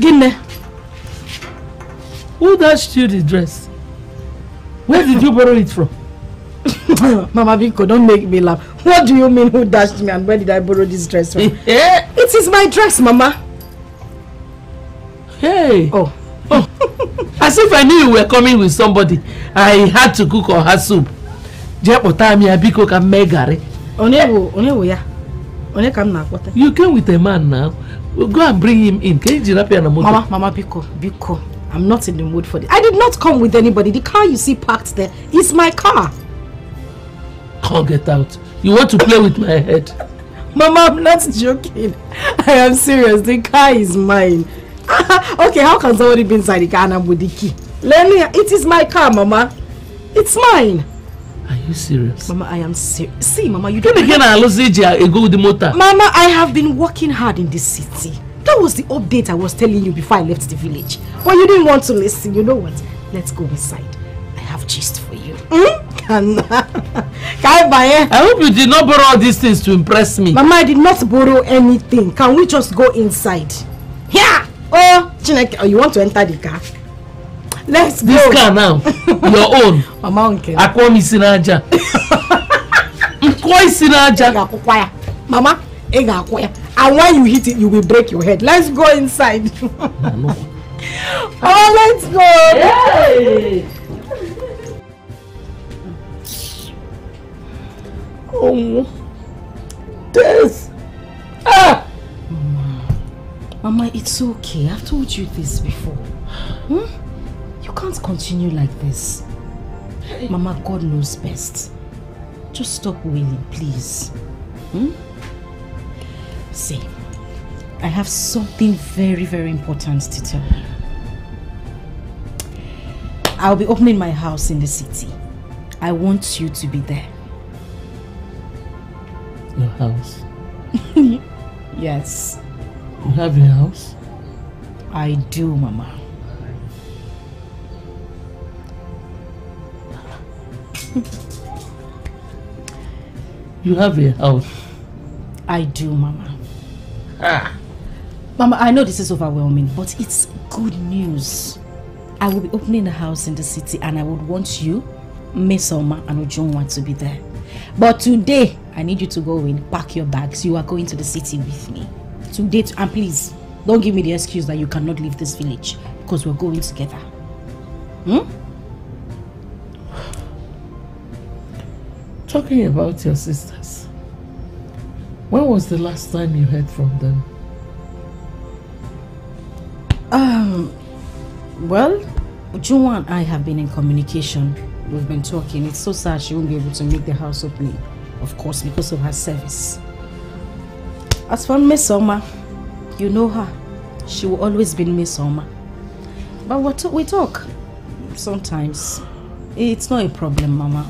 Gine, who dashed you the dress? Where did you borrow it from? Mama Biko, don't make me laugh. What do you mean who dashed me and where did I borrow this dress from? Yeah. It is my dress, Mama. Hey. Oh. Oh. As if I knew you were coming with somebody. I had to cook or her soup. You came with a man now. We'll go and bring him in. Can you Mama, Mama Biko, Biko. I'm not in the mood for this. I did not come with anybody. The car you see parked there is my car. Can't get out. You want to play with my head? Mama, I'm not joking. I am serious. The car is mine. Okay, how can somebody be inside the car and I'm with the key? It is my car, Mama. It's mine. Are you serious? Mama, I am serious. See, Mama, you don't... Again, I lost go with the motor. Mama, I have been working hard in this city. That was the update I was telling you before I left the village. But you didn't want to listen. You know what? Let's go inside. I have gist for you. I hope you did not borrow all these things to impress me. Mama, I did not borrow anything. Can we just go inside? Yeah! Oh, Chineke, you want to enter the car? Let's go. This car now. Your own. Mama, uncle. I call me Sinaja. Mama, and when you hit it, you will break your head. Let's go inside. Oh, let's go. Yay. Oh, this. Ah. Mama, it's okay. I've told you this before. You can't continue like this. Mama, God knows best. Just stop wailing, please. See, I have something very, very important to tell you. I'll be opening my house in the city. I want you to be there. Your house? Yes. You have a house? I do, Mama. You have a house? I do, Mama. Ah. Mama, I know this is overwhelming, but it's good news. I will be opening a house in the city and I would want you, Mesoma and Ujunwa, to be there. But today, I need you to go in, pack your bags. You are going to the city with me. Today, and please, don't give me the excuse that you cannot leave this village because we're going together. Talking about your sisters, when was the last time you heard from them? Well, Ujunwa and I have been in communication. We've been talking. It's so sad she won't be able to make the house opening, of course, because of her service. As for Mesoma, you know her. She will always be Mesoma. But we talk sometimes. It's not a problem, Mama.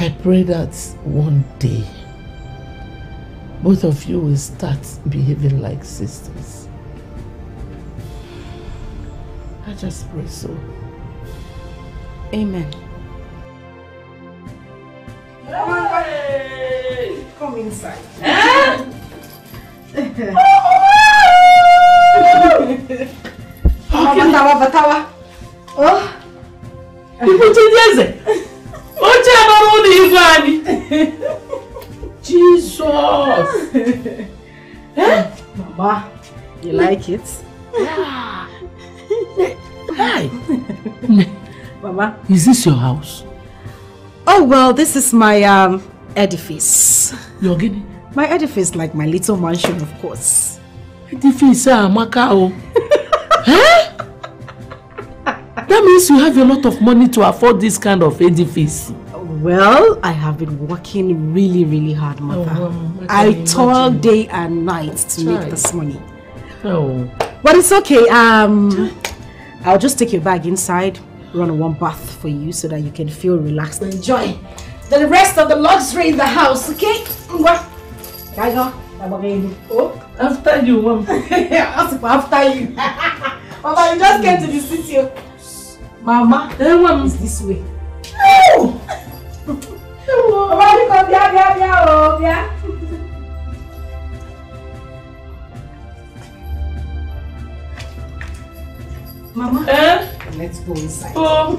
I pray that one day, both of you will start behaving like sisters. I just pray so. Amen. Come inside. Huh? Jesus! Mama, you like it? Hi! Mama, is this your house? Oh, well, this is my edifice. Your guinea? My edifice, like my little mansion, of course. Edifice, Macau. Huh? That means you have a lot of money to afford this kind of edifice. Well, I have been working really, really hard, Mother. Oh, I toil day and night to make this money. Oh. But it's okay. I'll just take your bag inside, run one bath for you so that you can feel relaxed and enjoy the rest of the luxury in the house, okay? After you, Mom. After you. Mama, you just came to the city. Mama, everyone is this way. No! Mama, let's go inside. Oh.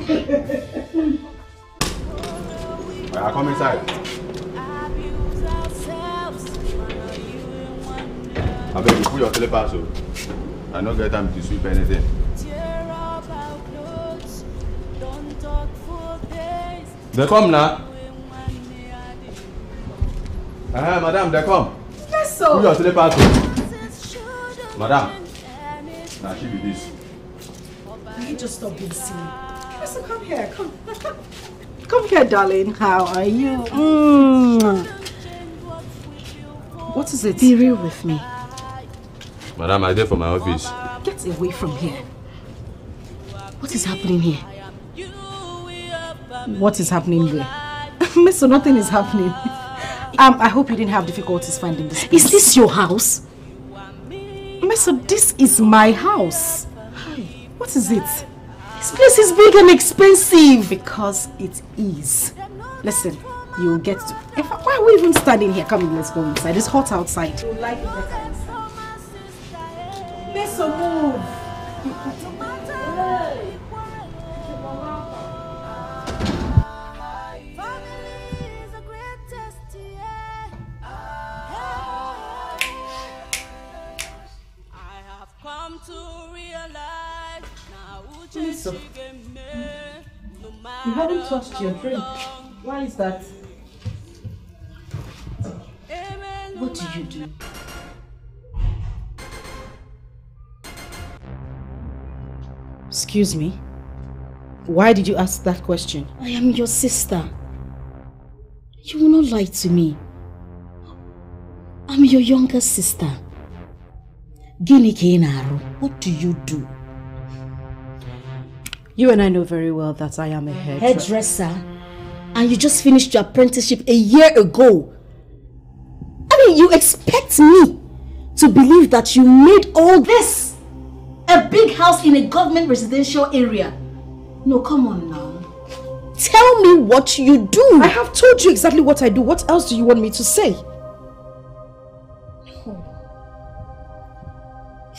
I'll come inside. I bet you put your slippers on. I don't get time to sweep anything. They come now. Ah, madam, they come. Yes, sir. Put your slippers on. Madam. Now she be this. Will you just stop being silly? Yes, sir, come here. Come. Come here, darling. How are you? Mm. What is it? Be real with me. Madam, I'm there for my office. Get away from here. What is happening here? What is happening there? Miss, so nothing is happening. I hope you didn't have difficulties finding this place. Is this your house? Miss, so this is my house. Hi. What is it? This place is big and expensive. Because it is. Listen, you'll get to... In fact, why are we even standing here? Come in, let's go inside. It's hot outside. You'll like it better. Let's move. Lisa, you haven't touched your drink. Why is that? What do you do? Excuse me? Why did you ask that question? I am your sister. You will not lie to me. I'm your younger sister. Gini Kenaru, what do you do? You and I know very well that I am a hairdresser. And you just finished your apprenticeship a year ago. I mean, you expect me to believe that you made all this? A big house in a government residential area. No, come on now. Tell me what you do. I have told you exactly what I do. What else do you want me to say? No.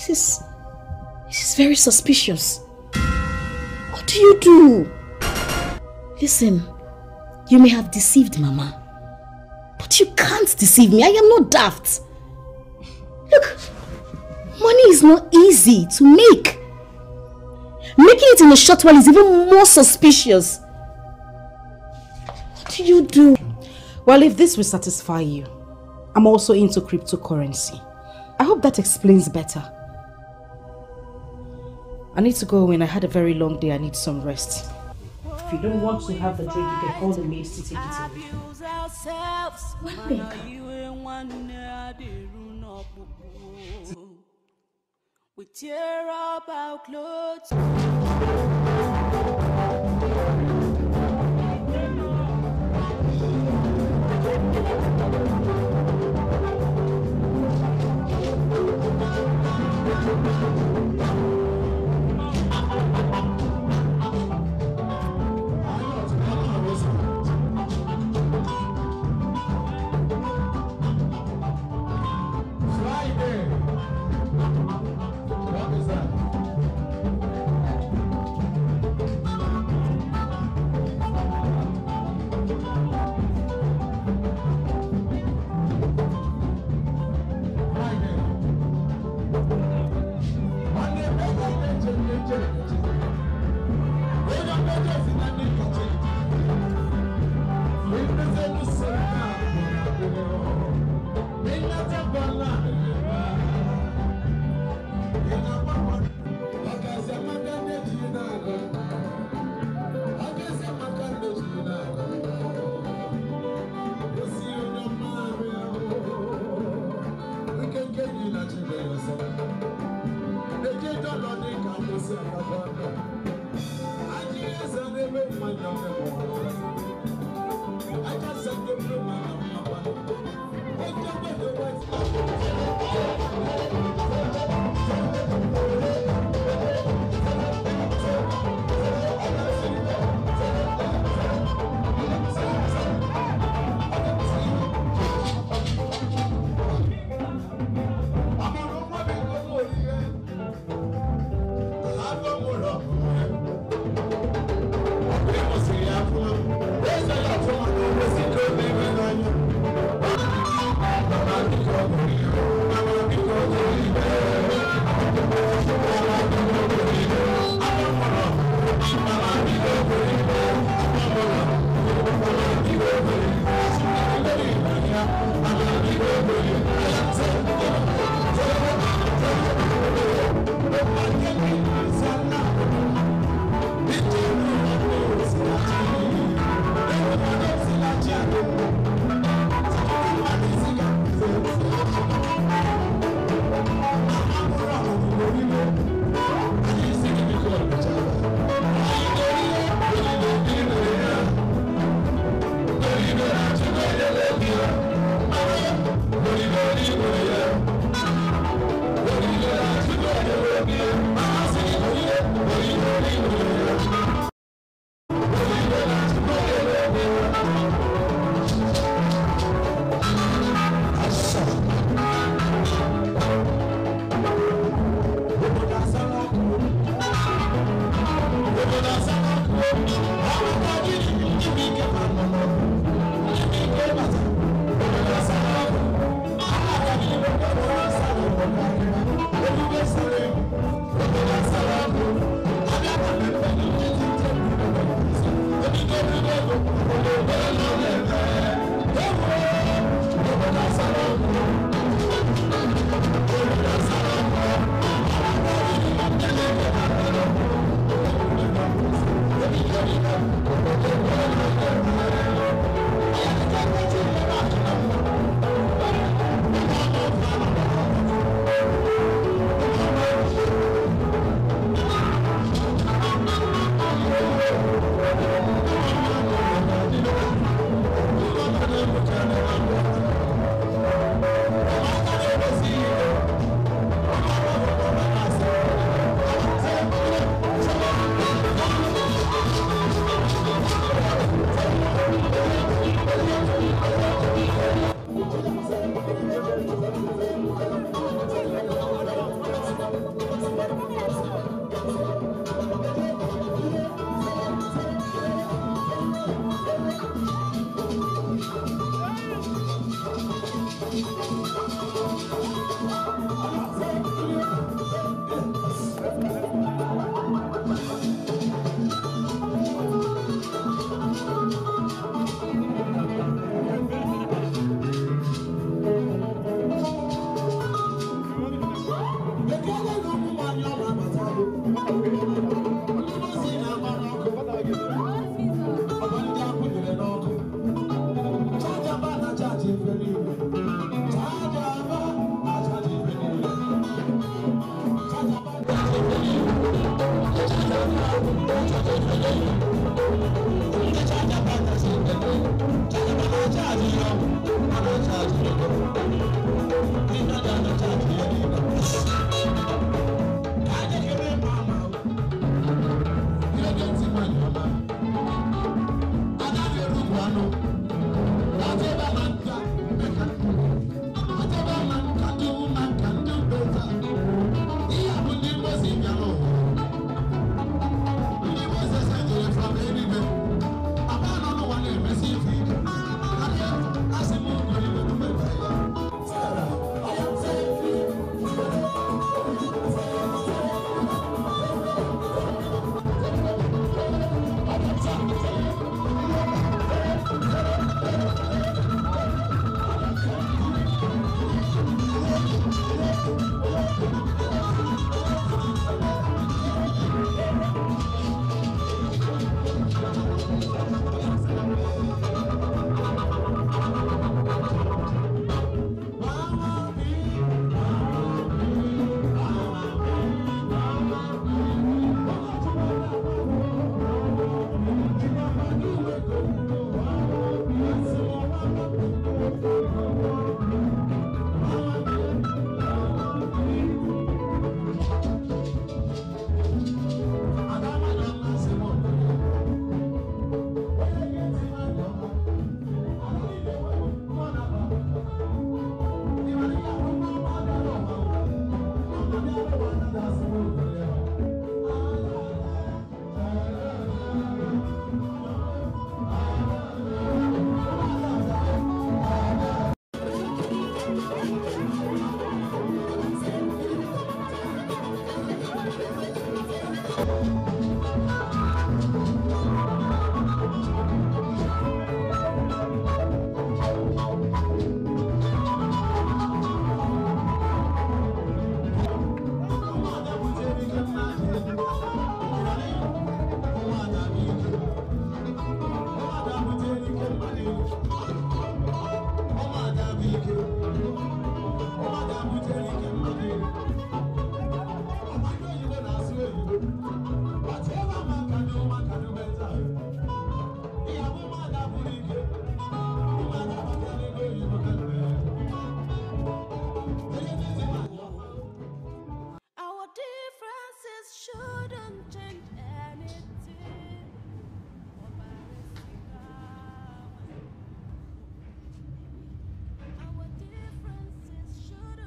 This is very suspicious. What do you do? Listen, you may have deceived Mama, but you can't deceive me. I am not daft. Look. Money is not easy to make. Making it in a short while is even more suspicious. What do you do? Well, if this will satisfy you, I'm also into cryptocurrency. I hope that explains better. I need to go in. I had a very long day. I need some rest. If you don't want to have the drink, you can call the maid to take it away. Well, we tear up our clothes.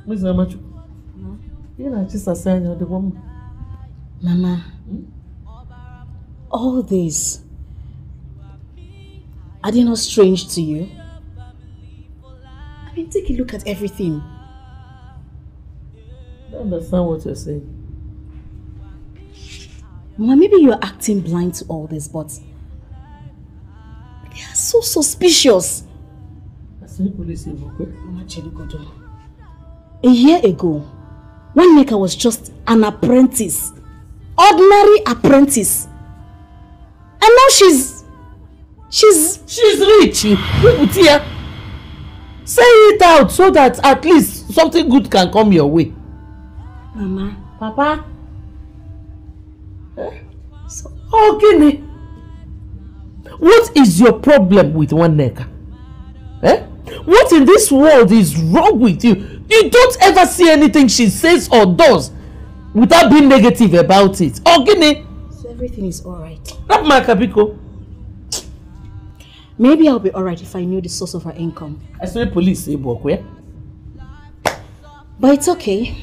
Where's the macho? You know, just assign the woman. Mama, all this, are they not strange to you? I mean, take a look at everything. I don't understand what you're saying. Mama, maybe you're acting blind to all this, but they are so suspicious. A year ago, when Nneka was just an apprentice, ordinary apprentice, and now she's rich. Say it out so that at least something good can come your way. Mama, Papa, so, okay, what is your problem with Nneka? What in this world is wrong with you? You don't ever see anything she says or does without being negative about it. Okay, so everything is alright. Maybe I'll be alright if I knew the source of her income. I saw the police. But it's okay.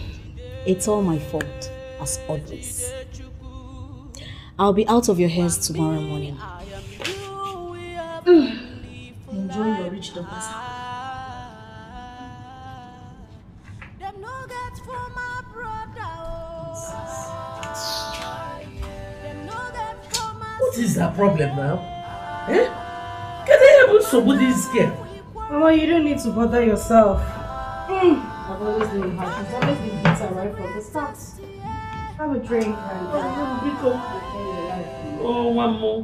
It's all my fault, as always. I'll be out of your hairs tomorrow morning. Enjoy your rich daughters. What is her problem now? Eh? Can I have somebody's care? Mama, you don't need to bother yourself. I've always been hard. She's always been bitter right from the start. Have a drink and oh, one more.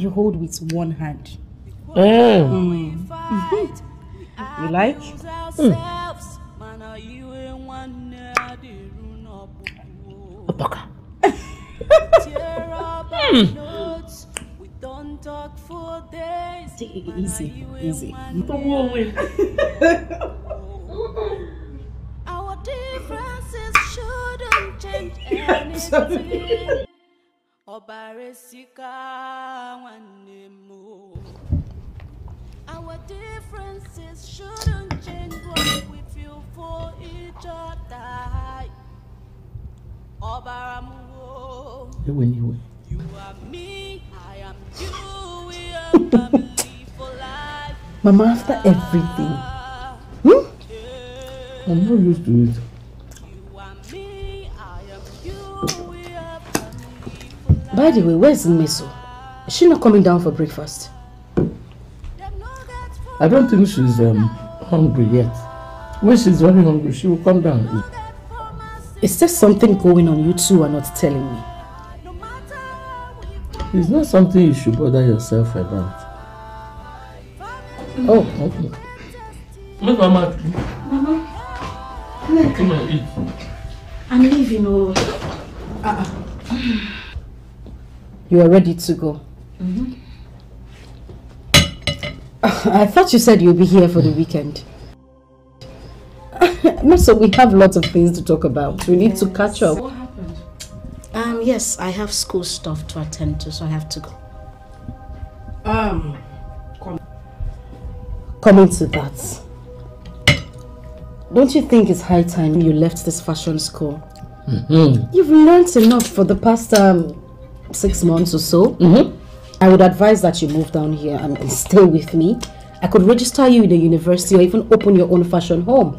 You hold with one hand. You like? Take it easy, easy. Our differences shouldn't change anything. Our differences shouldn't change what we feel for each other. You are me, I am you, we are family for life. Mama, after everything. I'm not used to it. You are me, I am you, we are family for life. By the way, where's Meso? Is she not coming down for breakfast? I don't think she's hungry yet. When she's very hungry, she will come down and eat. Is there something going on you two are not telling me? It's not something you should bother yourself about. Oh, okay. Where's Mama? Mama? I'm leaving. You are ready to go. I thought you said you'll be here for the weekend. So we have lots of things to talk about. We need to catch up. What happened? Yes, I have school stuff to attend to, so I have to go. Coming to that. Don't you think it's high time you left this fashion school? You've learned enough for the past 6 months or so. I would advise that you move down here and stay with me. I could register you in the university or even open your own fashion home.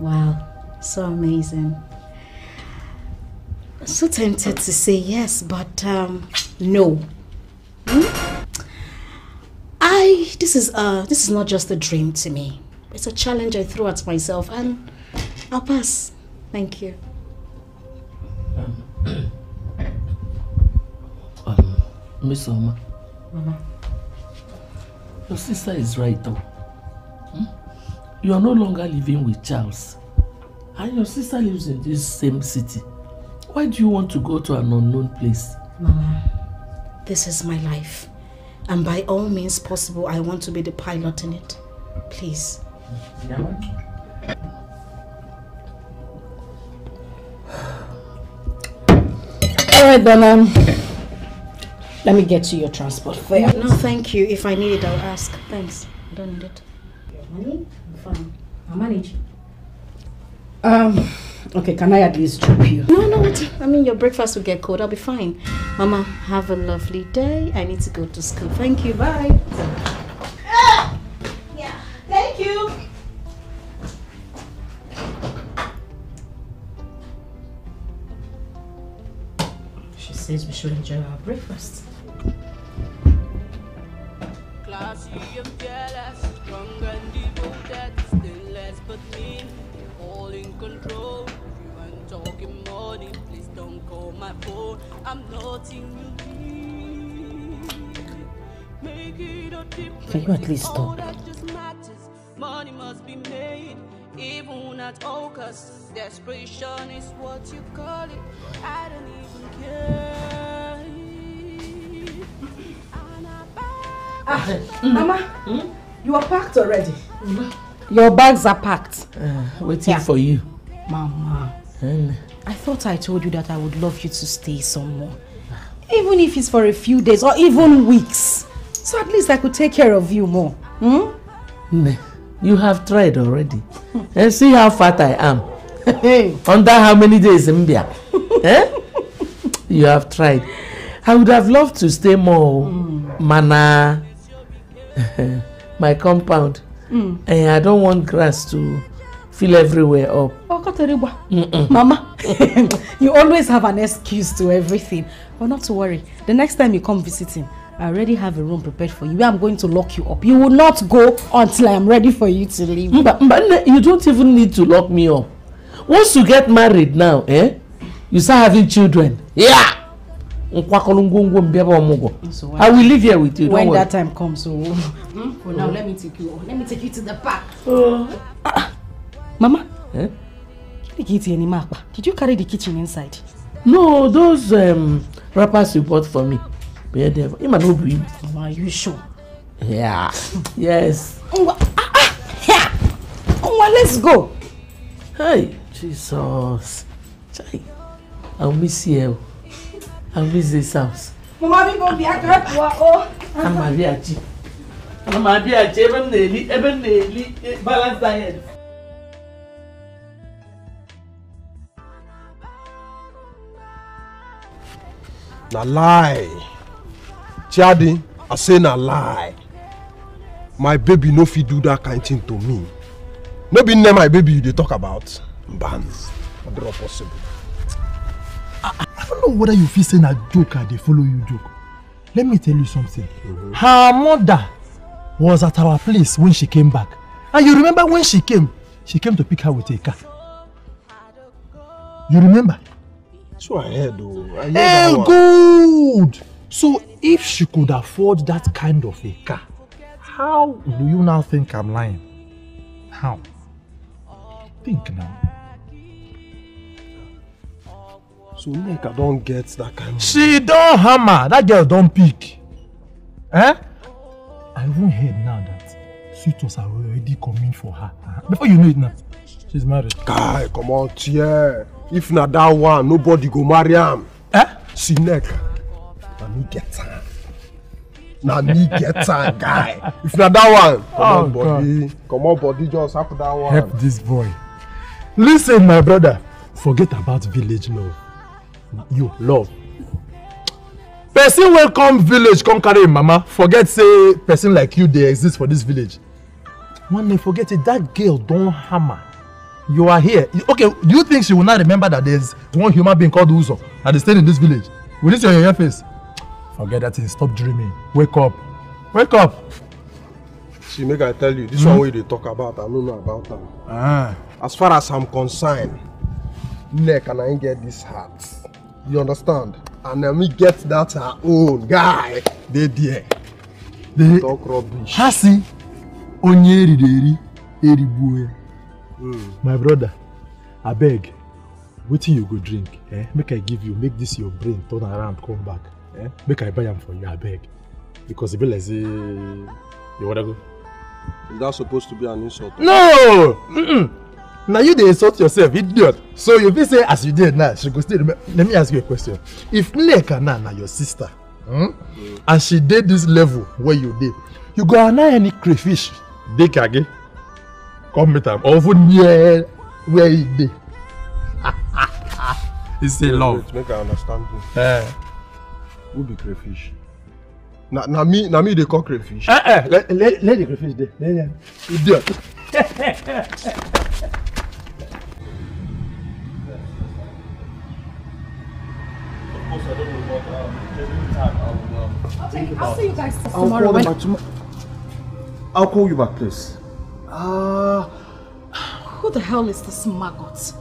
Wow, so amazing. I'm so tempted to say yes, but no. This is not just a dream to me. It's a challenge I threw at myself, and I'll pass. Thank you. Mesoma, Mama, your sister is right though. You are no longer living with Charles, and your sister lives in this same city. Why do you want to go to an unknown place? Mama, this is my life. And by all means possible, I want to be the pilot in it. Please. All right, then. Let me get you your transport fare. No, thank you. If I need it, I'll ask. Thanks. I don't need it. Your money? I'm fine. I'll manage. Okay, can I at least drop you? No, I mean, your breakfast will get cold. I'll be fine. Mama, have a lovely day. I need to go to school. Thank you. Bye. Yeah. Thank you. She says we should enjoy our breakfast. Classy and careless, strong and devoted, stainless but mean, all in control. You ain't talking money, please don't call my phone. I'm not in your make it a difference. Can you at least stop? Money must be made, even at all costs. Desperation is what you call it. I don't even care. Mama, you are packed already. Your bags are packed. Waiting for you. Mama, I thought I told you that I would love you to stay somewhere. Even if it's for a few days or even weeks. So at least I could take care of you more. You have tried already. And see how fat I am. Under how many days, Mbia? You have tried. I would have loved to stay more. Mana, my compound. And I don't want grass to fill everywhere up. Mama, you always have an excuse to everything. But not to worry. The next time you come visiting, I already have a room prepared for you. I'm going to lock you up. You will not go until I am ready for you to leave. But you don't even need to lock me up. Once you get married now, you start having children. Yeah. So I will live here with you. When that time comes, well, now let me take you. Let me take you to the park. Mama, did you carry the kitchen inside? No, those wrappers you bought for me. Are you sure? Yeah. Yes. Let's go. Hey, Jesus. I'll miss you. I'll miss this house. Mama, we gonna be at I'm balance diet. Na lie. Chadi, I say na lie. My baby no fit do that kind thing to me. No be near my baby you dey talk about. Bans. Not possible. I don't know whether you feel saying a joke or they follow you joke. Let me tell you something. Her mother was at our place when she came back. And you remember when she came to pick her with a car. You remember? So I heard though. Hey, good! So if she could afford that kind of a car, how do you now think I'm lying? How? Think now. So Nneka don't get that kind of... She don't hammer. That girl don't pick. Eh? I even heard now that suitors are already coming for her. Before you know it now, she's married. Guy, come on, yeah. If not that one, nobody go marry him. Eh? See Nneka. Na me get her. Na me get her, guy. If not that one, come on, body, just help that one. Help this boy. Listen, my brother. Forget about village love. You love person will come village come carry mama forget say person like you they exist for this village when they forget it that girl don't hammer you are here okay do you think she will not remember that there's one human being called Uzo and they stay in this village with this on your face forget that thing stop dreaming wake up see make I tell you this one way they talk about I don't know about them as far as I'm concerned Neck and I ain't get this hat. You understand? And then we get that her own guy. They dear. They talk rubbish. Hasi, onyeri deri, eribue. My brother, I beg. Wait till you go drink. Eh? Make I give you. Make this your brain turn around, come back. Eh? Make I buy them for you. I beg. Because if you like say, you wanna go? Is that supposed to be an insult? No. Now you dey insult yourself, idiot. So you be say as you did now, she could still remember. Let me ask you a question. If Nneka now your sister, and she did this level where you did, you go allow any crayfish they kage come meet am over near where he did. It's a love. Make I understand you. Who be crayfish? Na me they call crayfish. Let the crayfish there. Idiot. Okay, I'll see you guys tomorrow. I'll call you back, please. Who the hell is this maggot?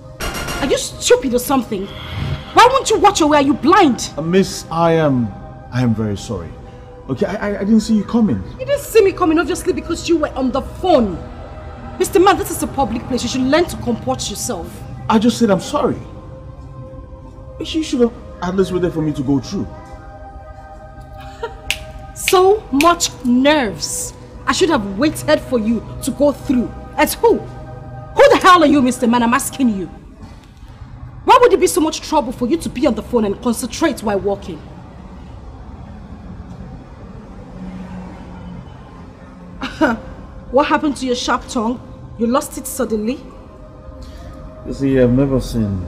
Are you stupid or something? Why won't you watch your way? Are you blind? Miss, I am very sorry. Okay, I didn't see you coming. You didn't see me coming, obviously, because you were on the phone. Mr. Man, this is a public place. You should learn to comport yourself. I just said I'm sorry. You should have at least waited for me to go through. So much nerves. I should have waited for you to go through. As who? Who the hell are you, Mr. Man? I'm asking you. Why would it be so much trouble for you to be on the phone and concentrate while walking? What happened to your sharp tongue? You lost it suddenly? You see, I've never seen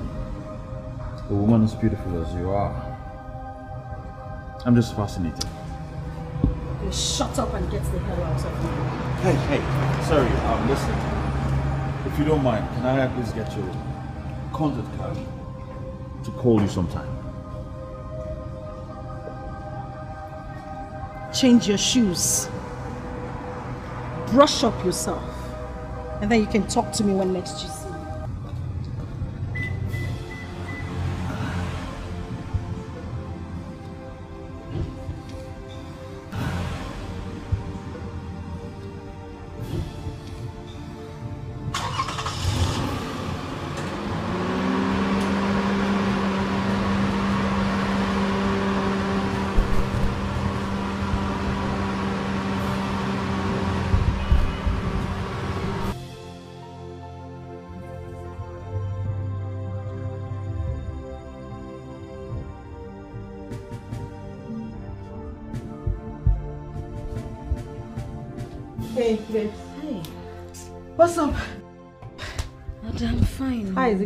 a woman as beautiful as you are. I'm just fascinated. Okay, shut up and get the hell out of here. Hey, sorry, listen. If you don't mind, can I please get your contact card to call you sometime? Change your shoes. Brush up yourself, and then you can talk to me when next you see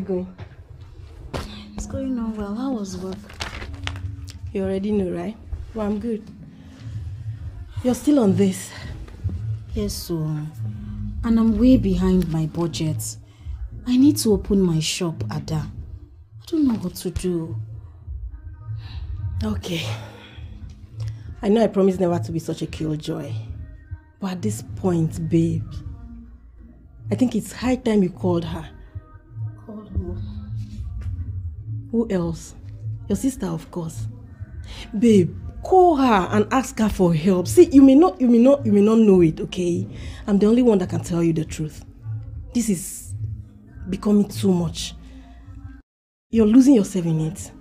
going. It's going on well. How was work? You already know, right? Well, I'm good. You're still on this? Yes, so. And I'm way behind my budget. I need to open my shop, Ada. I don't know what to do. Okay. I know I promised never to be such a killjoy. But at this point, babe, I think it's high time you called her. Who else? Your sister, of course. Babe, call her and ask her for help. See, you may not know it, okay? I'm the only one that can tell you the truth. This is becoming too much. You're losing yourself in it.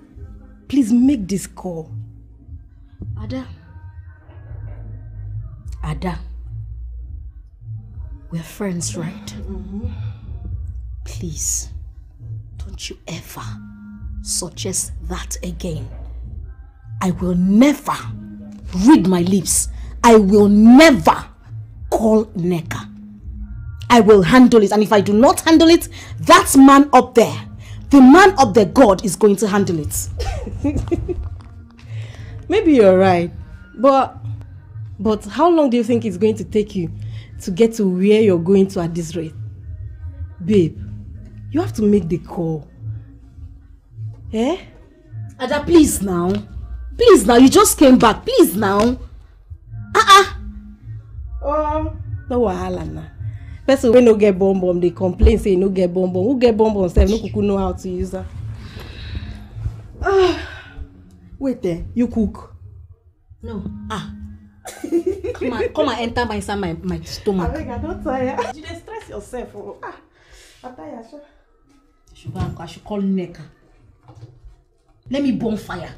Please make this call. Ada. We're friends, right? Mm-hmm. Please, don't you ever suggest that again. I will never read my lips. I will never call Nneka. I will handle it, and if I do not handle it, that man up there, the man up there, God is going to handle it. Maybe you're right, but how long do you think it's going to take you to get to where you're going to at this rate? Babe, you have to make the call. Eh? Ada, please now. Please now, you just came back. Please now. No wahala na. Person when no get bomb bomb, they complain say no get bomb bomb. Who get bomb bomb? Self no kuku know how to use her. Wait there. You cook? No. Come and enter my inside my stomach. I don't tire. You just stress yourself. I'm tired. I should call Nneka. Let me bonfire.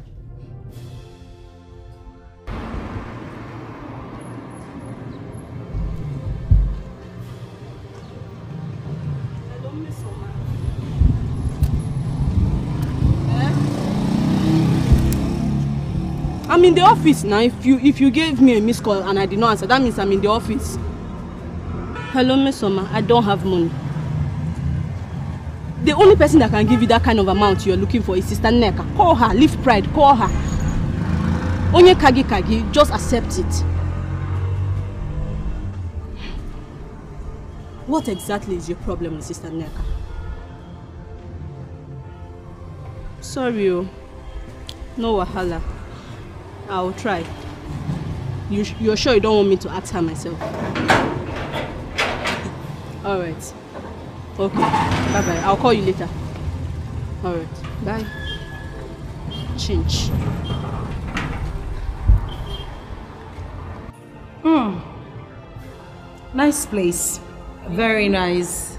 Hello, Mesoma. Eh? I'm in the office now. If you gave me a missed call and I did not answer, that means I'm in the office. Hello, Mesoma. I don't have money. The only person that can give you that kind of amount you're looking for is Sister Nneka. Call her. Leave pride. Call her. Onye kagi kagi. Just accept it. What exactly is your problem with Sister Nneka? Sorry, no wahala. I'll try. You're sure you don't want me to ask her myself? Alright. Okay. Bye-bye. I'll call you later. Alright. Bye. Change. Nice place. Very nice.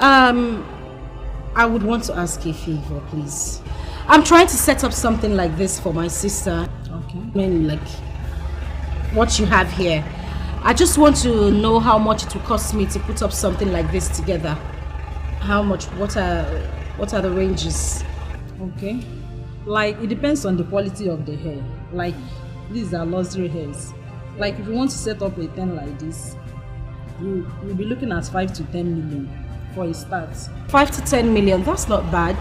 I would want to ask a favor, please. I'm trying to set up something like this for my sister. Okay. I mean, like, what you have here. I just want to know how much it will cost me to put up something like this together. How much? What are the ranges? Okay. Like, it depends on the quality of the hair. Like, these are luxury hairs. Like, if you want to set up a tent like this, you'll be looking at 5 to 10 million. For a start. 5 to 10 million, that's not bad.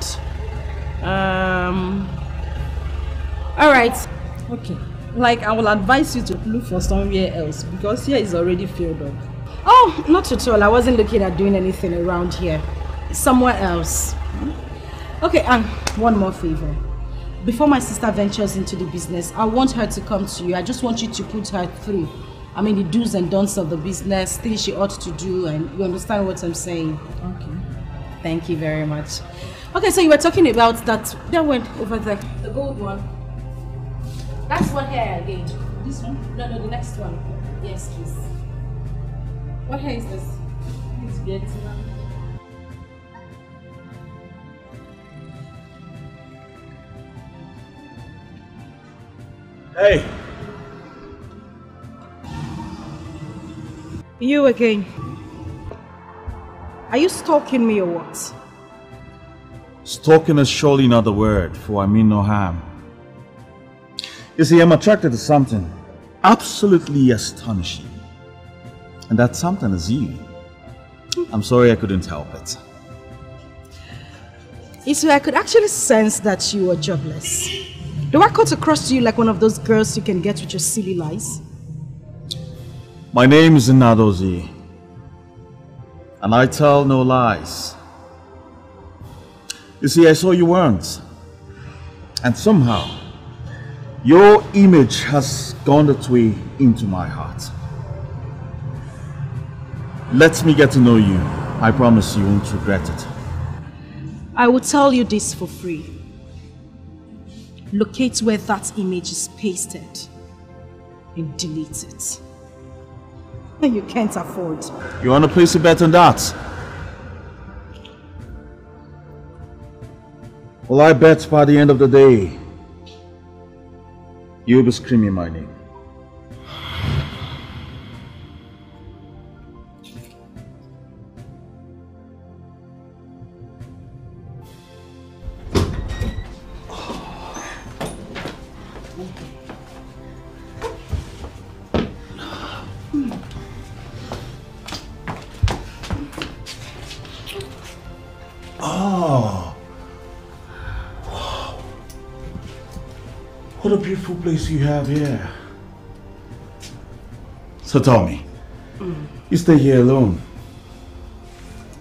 All right. Okay. Like, I will advise you to look for somewhere else because here is already filled up. Oh, not at all. I wasn't looking at doing anything around here. Somewhere else. Okay, and one more favor. Before my sister ventures into the business, I want her to come to you. I just want you to put her through. I mean, the do's and don'ts of the business, things she ought to do, and you understand what I'm saying. Okay. Thank you very much. Okay, so you were talking about that went over there. The gold one. That's one hair again. This one? No, the next one. Yes, please. What hair is this? It's Vietnam. Hey! You again. Are you stalking me or what? Stalking is surely not the word, for I mean no harm. You see, I'm attracted to something absolutely astonishing. And that something is you. I'm sorry I couldn't help it. It's where I could actually sense that you were jobless. Do I cut across to you like one of those girls you can get with your silly lies? My name is Nnadozie, and I tell no lies. You see, I saw you once, and somehow, your image has gone its way into my heart. Let me get to know you. I promise you won't regret it. I will tell you this for free. Locate where that image is pasted and delete it. You can't afford. You want to place a bet on that? Well, I bet by the end of the day, you'll be screaming my name. What a beautiful place you have here. So tell me, you stay here alone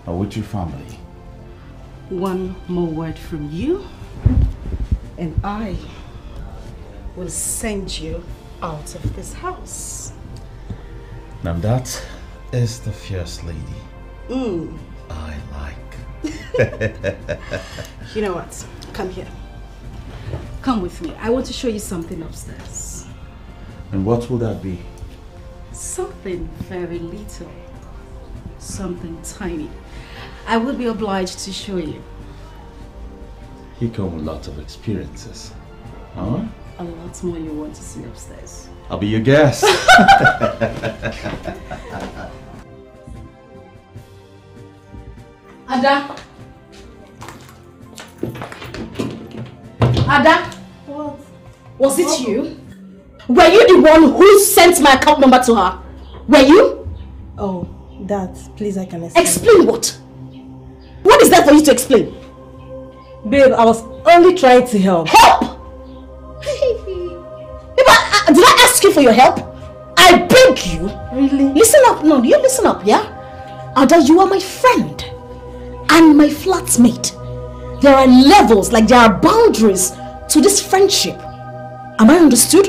or with your family? One more word from you and I will send you out of this house. Now that is the fierce lady I like. You know what? Come here. Come with me. I want to show you something upstairs. And what will that be? Something very little. Something tiny. I will be obliged to show you. You come with lots of experiences. Huh? A lot more you want to see upstairs. I'll be your guest. Ada? What? Was it you? Were you the one who sent my account number to her? Were you? Oh, that, please, I can explain. Explain what? What is there for you to explain? Babe, I was only trying to help. Help? Did I ask you for your help? I beg you. Really? Listen up. No, you listen up, yeah? Ada, you are my friend and my flatmate. There are levels, like there are boundaries to this friendship. Am I understood?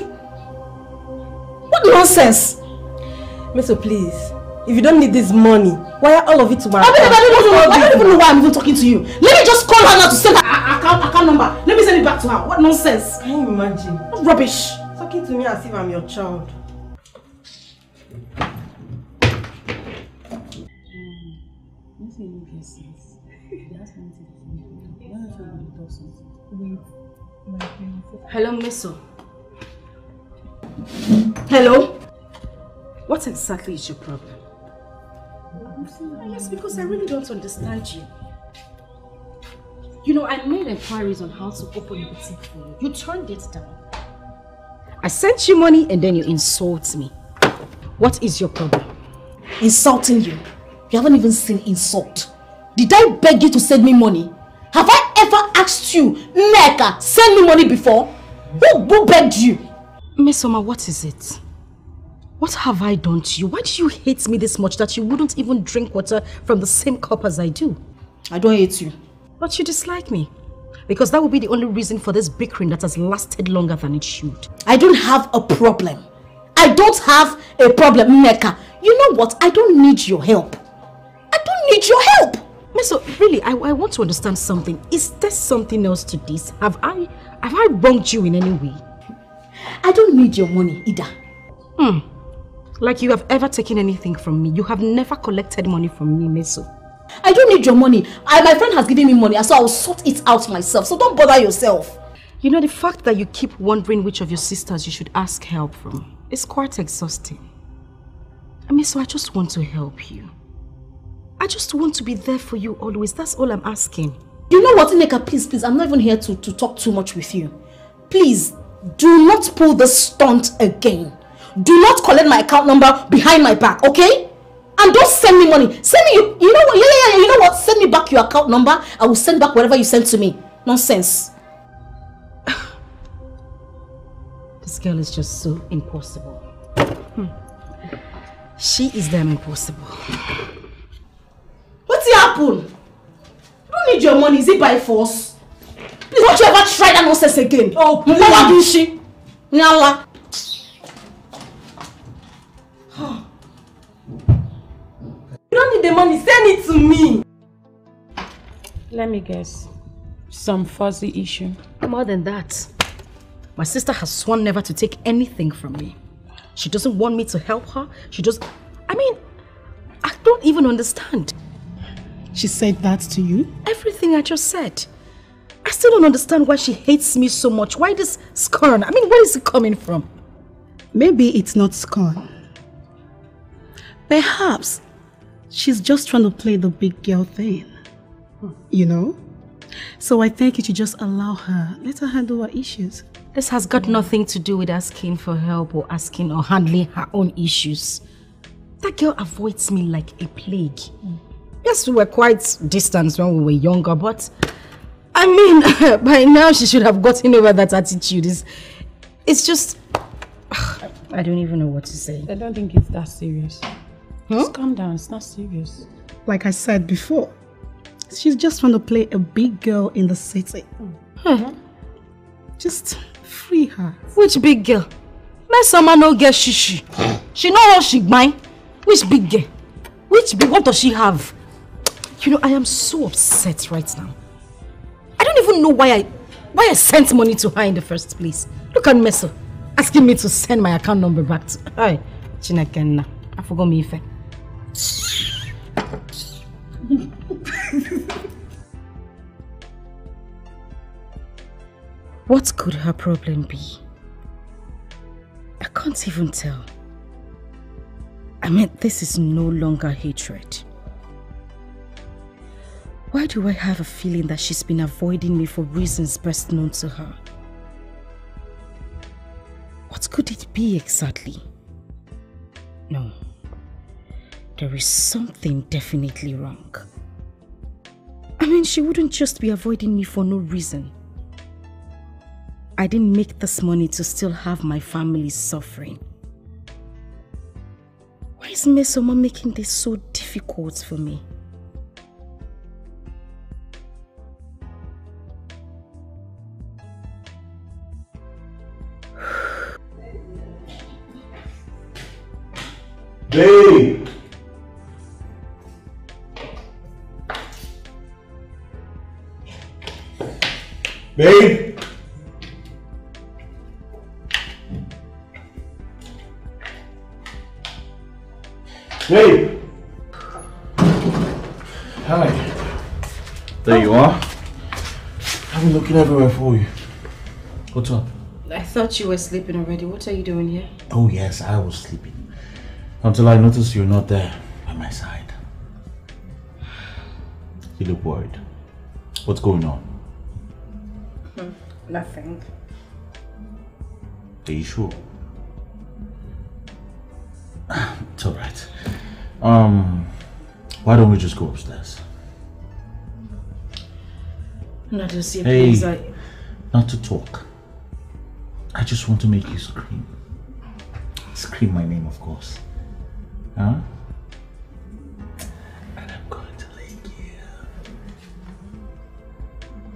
What nonsense! Meso, please. If you don't need this money, wire all of it to my account. I don't even know why I'm even talking to you. Let me just call her now to send her account number. Let me send it back to her. What nonsense! Can you imagine? What rubbish! Talking to me as if I'm your child. Hello, Meso. Hello? What exactly is your problem? Yes, because I really don't understand you. You know, I made inquiries on how to open a boutique for you. You turned it down. I sent you money and then you insult me. What is your problem? Insulting you? You haven't even seen insult. Did I beg you to send me money? Have I ever asked you, Nneka, send me money before? Who begged you? Mesoma, what is it? What have I done to you? Why do you hate me this much that you wouldn't even drink water from the same cup as I do? I don't hate you. But you dislike me. Because that would be the only reason for this bickering that has lasted longer than it should. I don't have a problem. I don't have a problem, Nneka. You know what? I don't need your help. I don't need your help. Meso, really, I want to understand something. Is there something else to this? Have I wronged you in any way? I don't need your money either. Like you have ever taken anything from me. You have never collected money from me, Meso. I don't need your money. My friend has given me money, so I'll sort it out myself. So don't bother yourself. You know, the fact that you keep wondering which of your sisters you should ask help from is quite exhausting. Meso, I just want to help you. I just want to be there for you always. That's all I'm asking. You know what, Nneka, please, I'm not even here to talk too much with you. Please, do not pull the stunt again. Do not collect my account number behind my back, okay? And don't send me money. Send me, you know what, you know what? Send me back your account number. I will send back whatever you sent to me. Nonsense. This girl is just so impossible. She is damn impossible. What's it happen? You don't need your money. Is it by force? Please, don't you ever try that nonsense again. Oh, please. Nyala. You don't need the money. Send it to me. Let me guess. Some fuzzy issue. More than that. My sister has sworn never to take anything from me. She doesn't want me to help her. She just... I mean, I don't even understand. She said that to you? Everything I just said. I still don't understand why she hates me so much. Why this scorn? I mean, where is it coming from? Maybe it's not scorn. Perhaps she's just trying to play the big girl thing. You know? So I think you should just allow her. Let her handle her issues. This has got nothing to do with asking for help or asking or handling her own issues. That girl avoids me like a plague. Yes, we were quite distant when we were younger, but I mean, by now she should have gotten over that attitude. It's just... I don't even know what to say. I don't think it's that serious. Just calm down, it's not serious. Like I said before, she's just trying to play a big girl in the city. Just free her. Which big girl? Mesoma no get shishi. She know how she mine. Which big girl? What does she have? You know, I am so upset right now. I don't even know why I sent money to her in the first place. Look at Meso, asking me to send my account number back to her. Chinakena, I forgot me if What could her problem be? I can't even tell. I mean, this is no longer hatred. Why do I have a feeling that she's been avoiding me for reasons best known to her? What could it be exactly? No. There is something definitely wrong. I mean, she wouldn't just be avoiding me for no reason. I didn't make this money to still have my family suffering. Why is Mesoma making this so difficult for me? Babe! Babe! Babe! Hi. There you are. I've been looking everywhere for you. What's up? I thought you were sleeping already. What are you doing here? Oh yes, I was sleeping. Until I noticed you're not there by my side. You look worried. What's going on? Nothing. Are you sure? It's alright. Why don't we just go upstairs? Nnadozie, please, not to talk. I just want to make you scream. Scream my name, of course. Huh? And I'm going to lick you.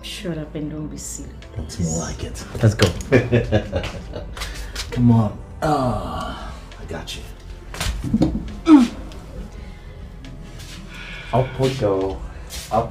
Shut up and don't be silly. That's more like it. Let's go. Come on. Ah, I got you. I'll push you. Oh!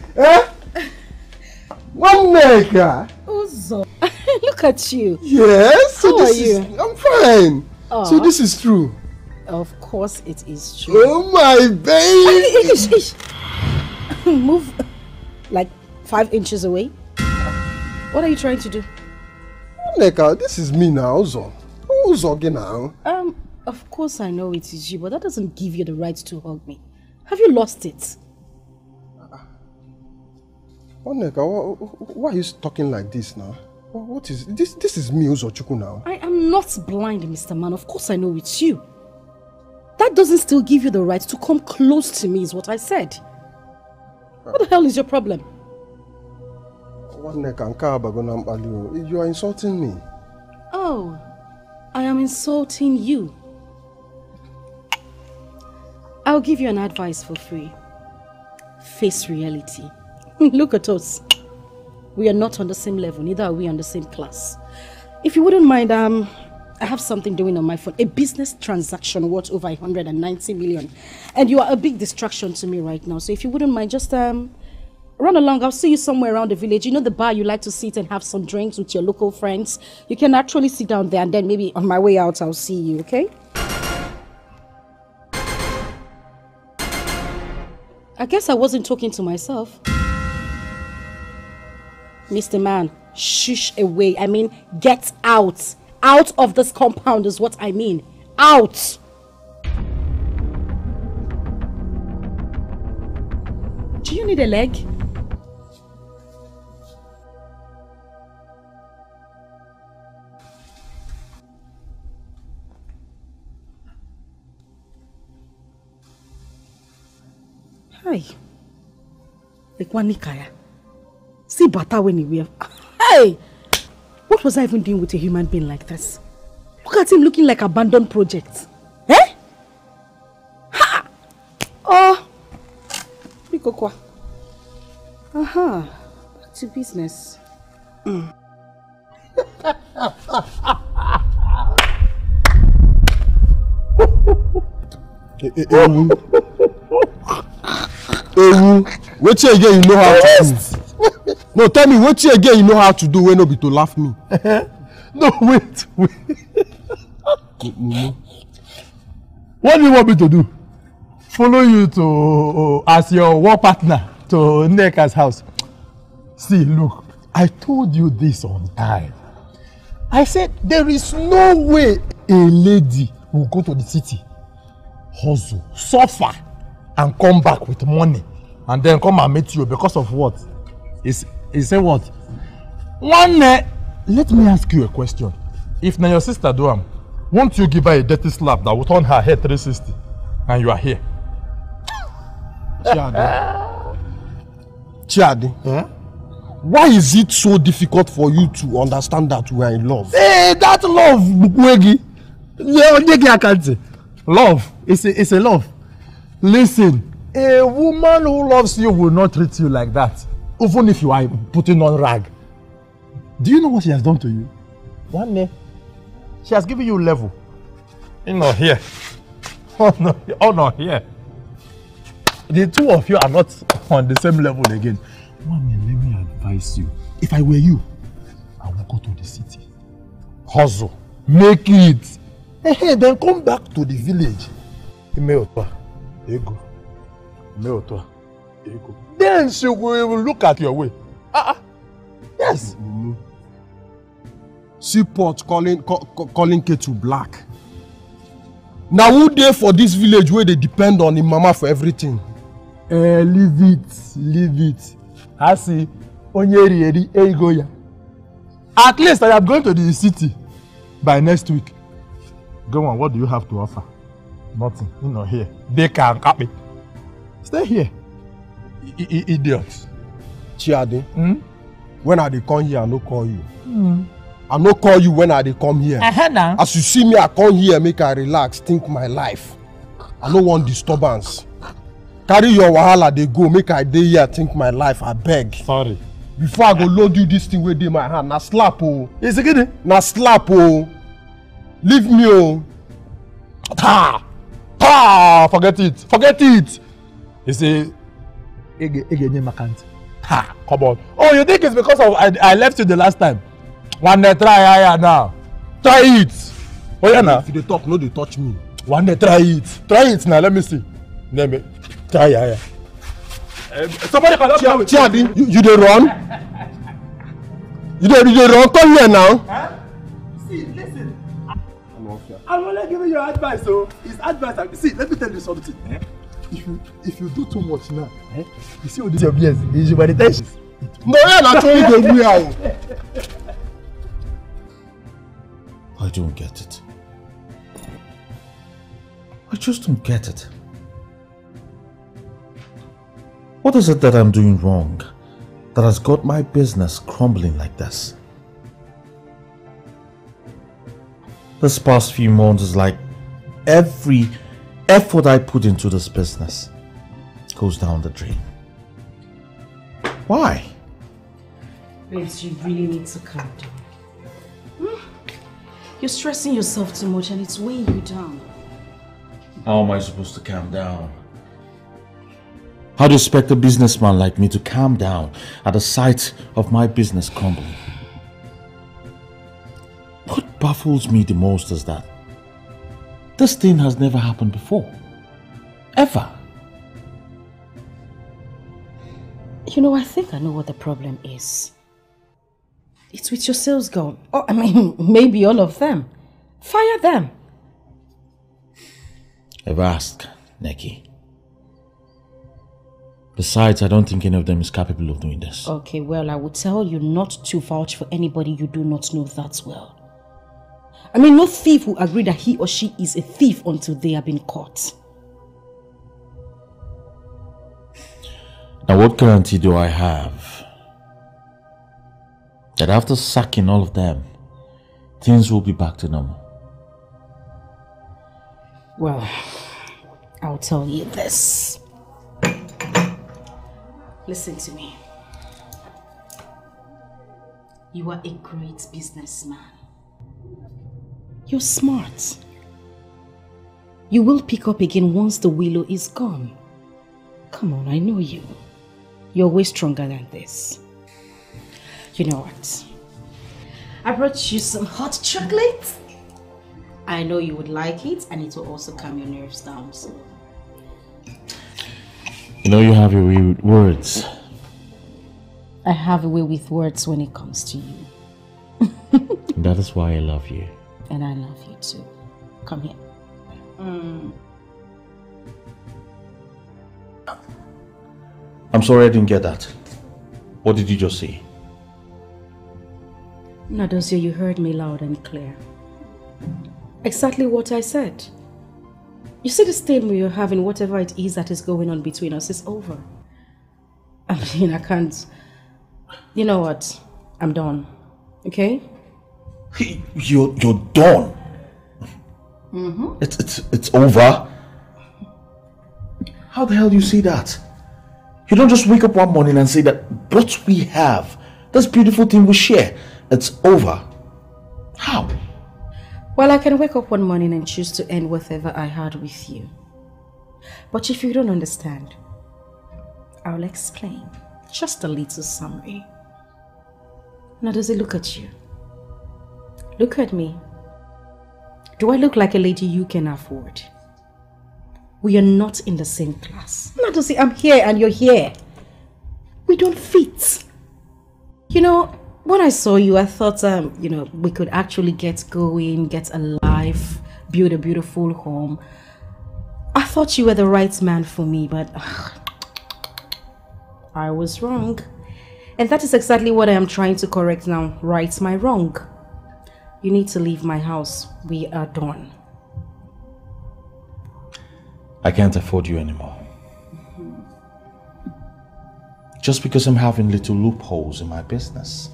Uzo! Eh? Nneka! Uzo! Look at you! Yes! So how are you? I'm fine! Oh. So this is true? Of course it is true. Oh my baby! Move like 5 inches away. What are you trying to do? Nneka, this is me now, Uzo. Uzo again now. Of course I know it is you, but that doesn't give you the right to hug me. Have you lost it? Nneka, why are you talking like this now? What is this? This is me, Uzochukwu, now. I am not blind, Mr. Man. Of course I know it's you. That doesn't still give you the right to come close to me, is what I said. What the hell is your problem? Nneka, you are insulting me. Oh, I am insulting you. I'll give you an advice for free. Face reality. Look at us. We are not on the same level, neither are we on the same class. If you wouldn't mind, I have something doing on my phone. A business transaction worth over 190 million. And you are a big distraction to me right now. So if you wouldn't mind, just run along. I'll see you somewhere around the village. You know the bar you like to sit and have some drinks with your local friends? You can actually sit down there and then maybe on my way out, I'll see you, okay? I guess I wasn't talking to myself. Mr. Man, shush away. I mean, get out. Out of this compound is what I mean. Out! Do you need a leg? Hi. Lekwanikaya. See Bata when he wear. Hey! What was I even doing with a human being like this? Look at him looking like abandoned project. Eh? Ha! Oh! Mikokwa. Aha. Back to business. Wait here again, you know how to do. No, tell me, wait here again, you know how to do when no be to laugh me. No, wait. What do you want me to do? Follow you to as your war partner. to Nneka's house. See, look, I told you this on time. I said, there is no way a lady will go to the city, hustle, suffer, and come back with money, and then come and meet you because of what? He said what? One day, let me ask you a question. If now your sister Doam, won't you give her a dirty slap that will turn her head 360, and you are here? Chadi. Chadi. Eh? Why is it so difficult for you to understand that we are in love? Hey, that love, Bukwegi. Love. It's a love. Listen, a woman who loves you will not treat you like that, even if you are putting on rag. Do you know what she has done to you? One day, she has given you a level. You know, here. Oh, no, oh, no, here. The two of you are not on the same level again. One day, let me advise you. If I were you, I would go to the city. Hustle. Make it. Hey, then come back to the village. Then she will look at your way. Yes. Seaport calling Ketu black. Now who they for this village where they depend on the mama for everything? Leave it. I see. At least I am going to the city by next week. Go on, what do you have to offer? Nothing. You know, here. They can cap it. Stay here. Idiots. Chiade, when I come here, I no call you. I no call you when I come here. As you see me, I come here, make I relax, think my life. I no want disturbance. Carry your wahala, they go, make I day here, think my life, I beg. Sorry. Before I go load you this thing with my hand, na slap oh. Is it good? Na slap oh. Leave me oh. Ta! Ta! Forget it! You see, ha! Come on. Oh, you think it's because of I left you the last time? One day try higher now. Try it. Oh yeah now. If they talk, no, they touch me. One day try it. Try it now. Let me see. Let me try higher. Somebody can help me. Chadi, you dey run? You dey run? Come here now. Huh? See, listen. I'm only giving you advice, so it's advice. See, let me tell you something. Eh? If you do too much now, you see all these obvious is humanitarian. No, yeah, that's only the way. I don't get it. I just don't get it. What is it that I'm doing wrong that has got my business crumbling like this? This past few months is like every effort I put into this business goes down the drain. Why? Babes, you really need to calm down. You're stressing yourself too much and it's weighing you down. How am I supposed to calm down? How do you expect a businessman like me to calm down at the sight of my business crumbling? What baffles me the most is that this thing has never happened before. Ever. You know, I think I know what the problem is. It's with your sales girl. Oh, I mean, maybe all of them. Fire them. I've asked, Nneka. Besides, I don't think any of them is capable of doing this. Okay, well, I would tell you not to vouch for anybody you do not know that well. I mean, no thief will agree that he or she is a thief until they have been caught. Now, what guarantee do I have that after sacking all of them, things will be back to normal? Well, I'll tell you this. Listen to me. You are a great businessman. You're smart. You will pick up again once the willow is gone. Come on, I know you. You're way stronger than this. You know what? I brought you some hot chocolate. I know you would like it and it will also calm your nerves down. So. You know you have your way with words. I have a way with words when it comes to you. That is why I love you. And I love you too. Come here. I'm sorry I didn't get that. What did you just say? Nnadozie, you heard me loud and clear. Exactly what I said. You see, this thing we are having, whatever it is that is going on between us, is over. I mean, I can't... You know what? I'm done. Okay? You're done? Mm-hmm. It's over? How the hell do you say that? You don't just wake up one morning and say that what we have, this beautiful thing we share, it's over. How? Well, I can wake up one morning and choose to end whatever I had with you. But if you don't understand, I'll explain. Just a little summary. Now, does it look at you? Look at me. Do I look like a lady you can afford? We are not in the same class. Not to say I'm here and you're here. We don't fit. You know, when I saw you, I thought, you know, we could actually get going, get a life, build a beautiful home. I thought you were the right man for me, but I was wrong. And that is exactly what I am trying to correct now. Right my wrong. You need to leave my house. We are done. I can't afford you anymore. Mm-hmm. Just because I'm having little loopholes in my business,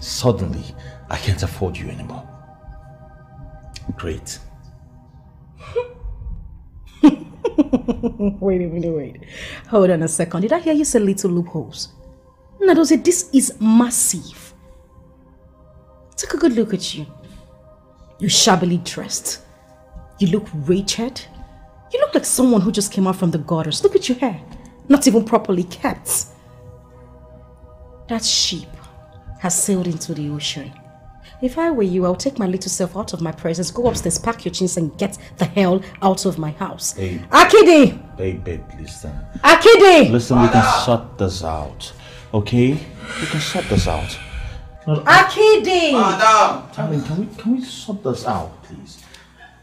suddenly I can't afford you anymore. Great. Wait. Hold on a second. Did I hear you say little loopholes? Nnadozie, this is massive. Take a good look at you. You're shabbily dressed. You look wretched. You look like someone who just came out from the gutters. Look at your hair. Not even properly kept. That ship has sailed into the ocean. If I were you, I would take my little self out of my presence, go upstairs, pack your chins, and get the hell out of my house. Hey, Akidi! Babe, listen. Akidi! Listen, we can shut this out. Okay? We can shut this out. Akidi! Madam! Darling, can we sort this out, please?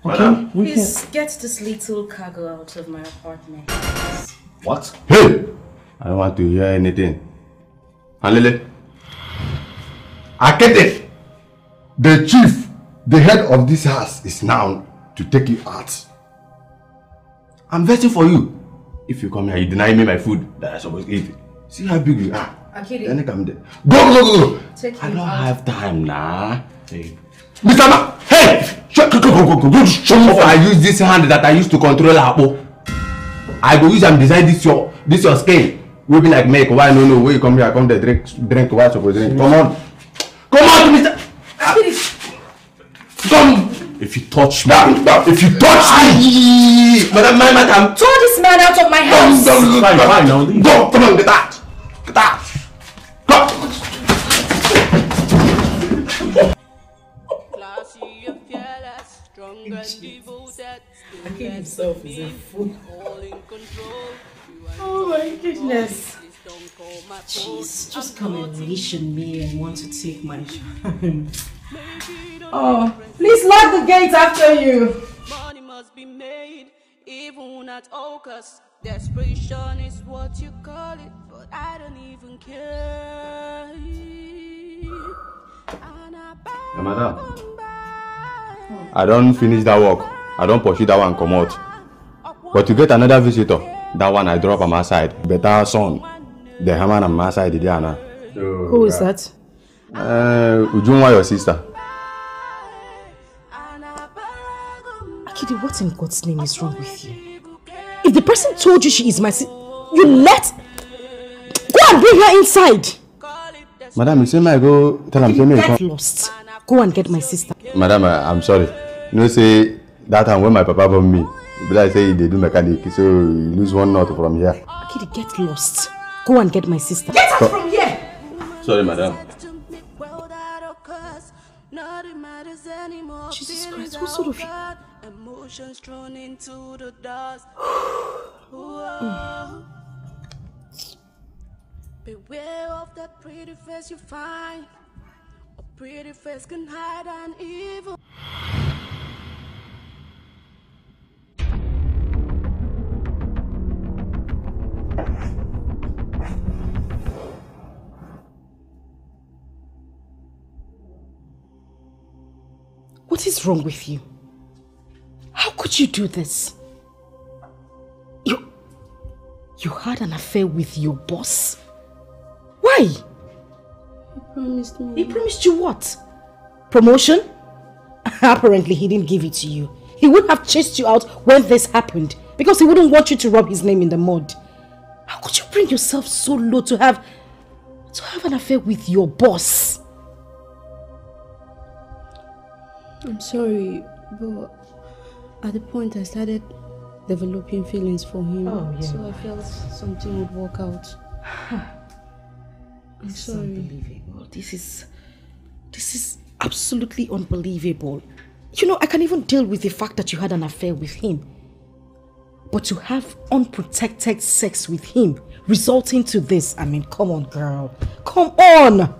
Okay, please get this little cargo out of my apartment. What? Hey! I don't want to hear anything. Halele. Akete! The chief, the head of this house, is now to take you out. I'm waiting for you. If you come here, you deny me my food that I supposed to eat. See how big you are. Akidi. Then come there. Go! I don't have time, nah. Hey. Mr. Ma! Hey! Go, show me. I use this hand that I used to control Apo. I go use and design this your scale. We'll be like make. Why no? Why you come here? Come there. Drink. Why supposed to drink? Come on, Mr. Come. If you touch me, madam. Throw this man out of my house. Come. Go. Come on, get that. Akin himself is a fool. Oh my goodness. Jeez, just come and ration me and want to take my shine. Oh, please lock the gate after you. Money must be made, even at all costs. Desperation is what you call it, but I don't even care. I don't finish that work. I don't pursue that one, come out. But to get another visitor, that one I drop on my side. Better son, the hammer on my side, Diana. Who is that? Ujunwa, your sister. Akidi, what in God's name is wrong with you? If the person told you she is my sister, you let... Go and bring her inside! Madam, you say my go... Tell him, say me... Get lost. Go and get my sister. Madam, I'm sorry. No, say... That time when my papa bought me, but I say they do mechanic, so you lose one knot from here. Akidi, get lost. Go and get my sister. Get her from here! Sorry, madam. Jesus Christ, what sort of... Beware of that pretty face you find. A pretty face can hide an evil. What is wrong with you? How could you do this? You had an affair with your boss? Why? He promised me. He promised you what? Promotion? Apparently he didn't give it to you. He would have chased you out when this happened because he wouldn't want you to rub his name in the mud. How could you bring yourself so low to have an affair with your boss? I'm sorry, but at the point I started developing feelings for him, so I felt something would work out. I'm sorry. Unbelievable. This is absolutely unbelievable. You know, I can even deal with the fact that you had an affair with him, but to have unprotected sex with him, resulting to this. I mean, come on, girl, come on.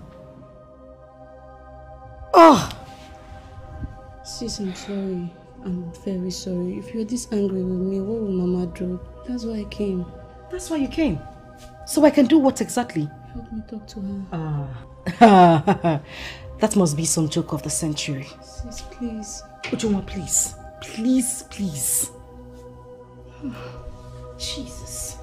Oh, sis, I'm sorry. I'm very sorry. If you're this angry with me, what will Mama do? That's why I came. That's why you came? So I can do what exactly? Help me talk to her. That must be some joke of the century. Sis, please. Ujunwa, please. Please, please. Jesus.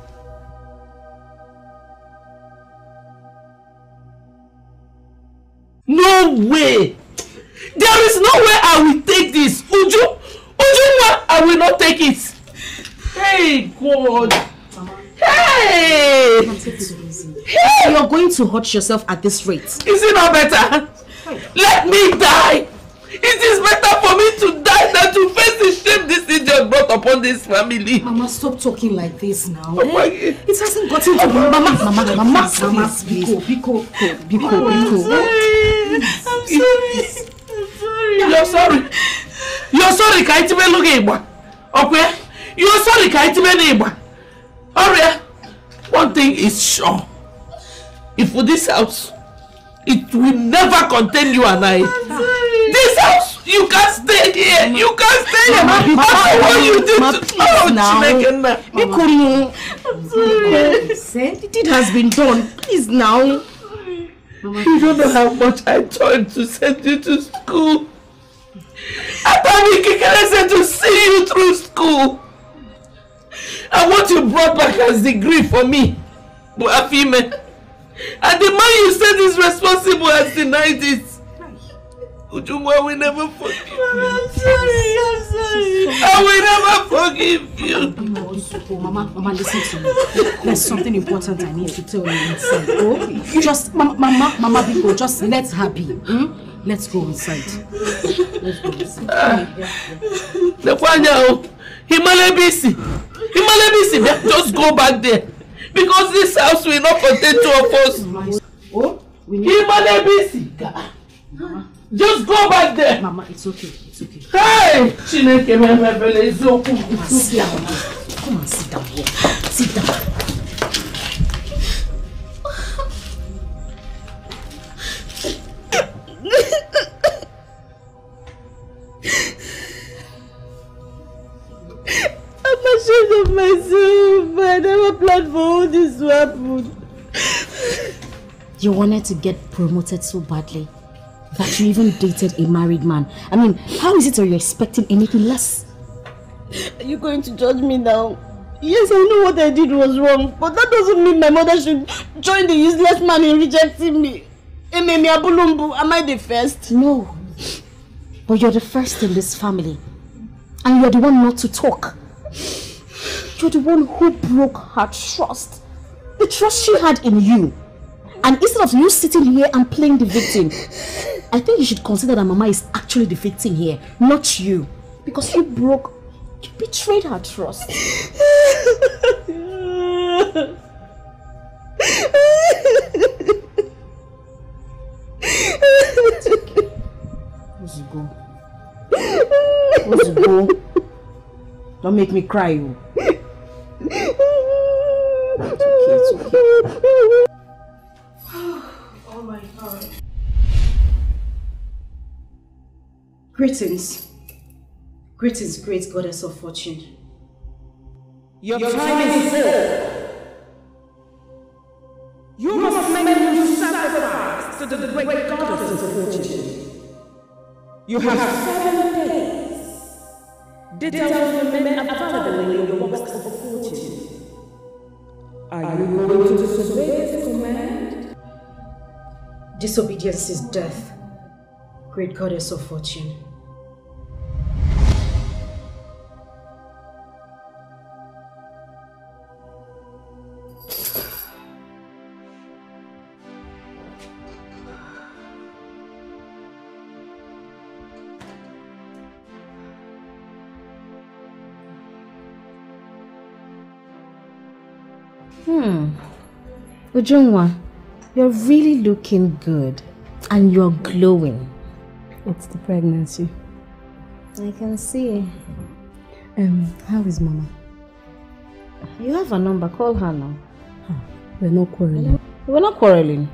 No way! There is no way I will take this. Ujunwa, I will not take it. Hey, God. Hey! Hey! You're going to hurt yourself at this rate. Is it not better? Let me die. It is better for me to die than to face the shame this idiot brought upon this family. Mama, stop talking like this now. Oh, eh? It hasn't gotten to Mama, Biko. I'm sorry. You're sorry. You're sorry, Kaitime Lugeba. Okay? You're sorry, Kaitime Neba. Alright. One thing is sure. If for this house, it will never contain you and I. This house, you can't stay here. You can't stay here. What you did to Mama. I'm sorry. It has been done. Please now. Mama, you don't know how much I tried to send you to school. I thought I said to see you through school. And what you brought back as degree for me, but female. And the man you said is responsible has denied it. Ujunwa will never forgive you. I'm sorry. I will never forgive you. Mama, listen to me. There's something important I need to tell you inside. Oh, you just, Mama, people, just let her be. Let's go inside. Just go back there. Because this house will not contain two of us. Oh, just go back there. Mama, it's okay. Hey! Come on, sit down here. Sit down. I'm ashamed of myself. I never planned for all this to happen. You wanted to get promoted so badly that you even dated a married man. I mean, how is it or you're expecting anything less? Are you going to judge me now? Yes, I know what I did was wrong, but that doesn't mean my mother should join the useless man in rejecting me. Am I the first? No. But you're the first in this family. And you're the one not to talk. You're the one who broke her trust. The trust she had in you. And instead of you sitting here and playing the victim, I think you should consider that Mama is actually the victim here, not you. Because you betrayed her trust. Let's go. Don't make me cry. It's okay. Oh my God. Greetings, great goddess of fortune. Your time is full. You must make a sacrifice to the great goddess of fortune. You have 7 days. Details remain available in your works of fortune. Are you going to disobey this command? Disobedience is death, great goddess of fortune. Ujunwa, you're really looking good and you're glowing. It's the pregnancy. I can see. How is Mama? You have a number, call her now. We're not quarreling. We're not quarreling.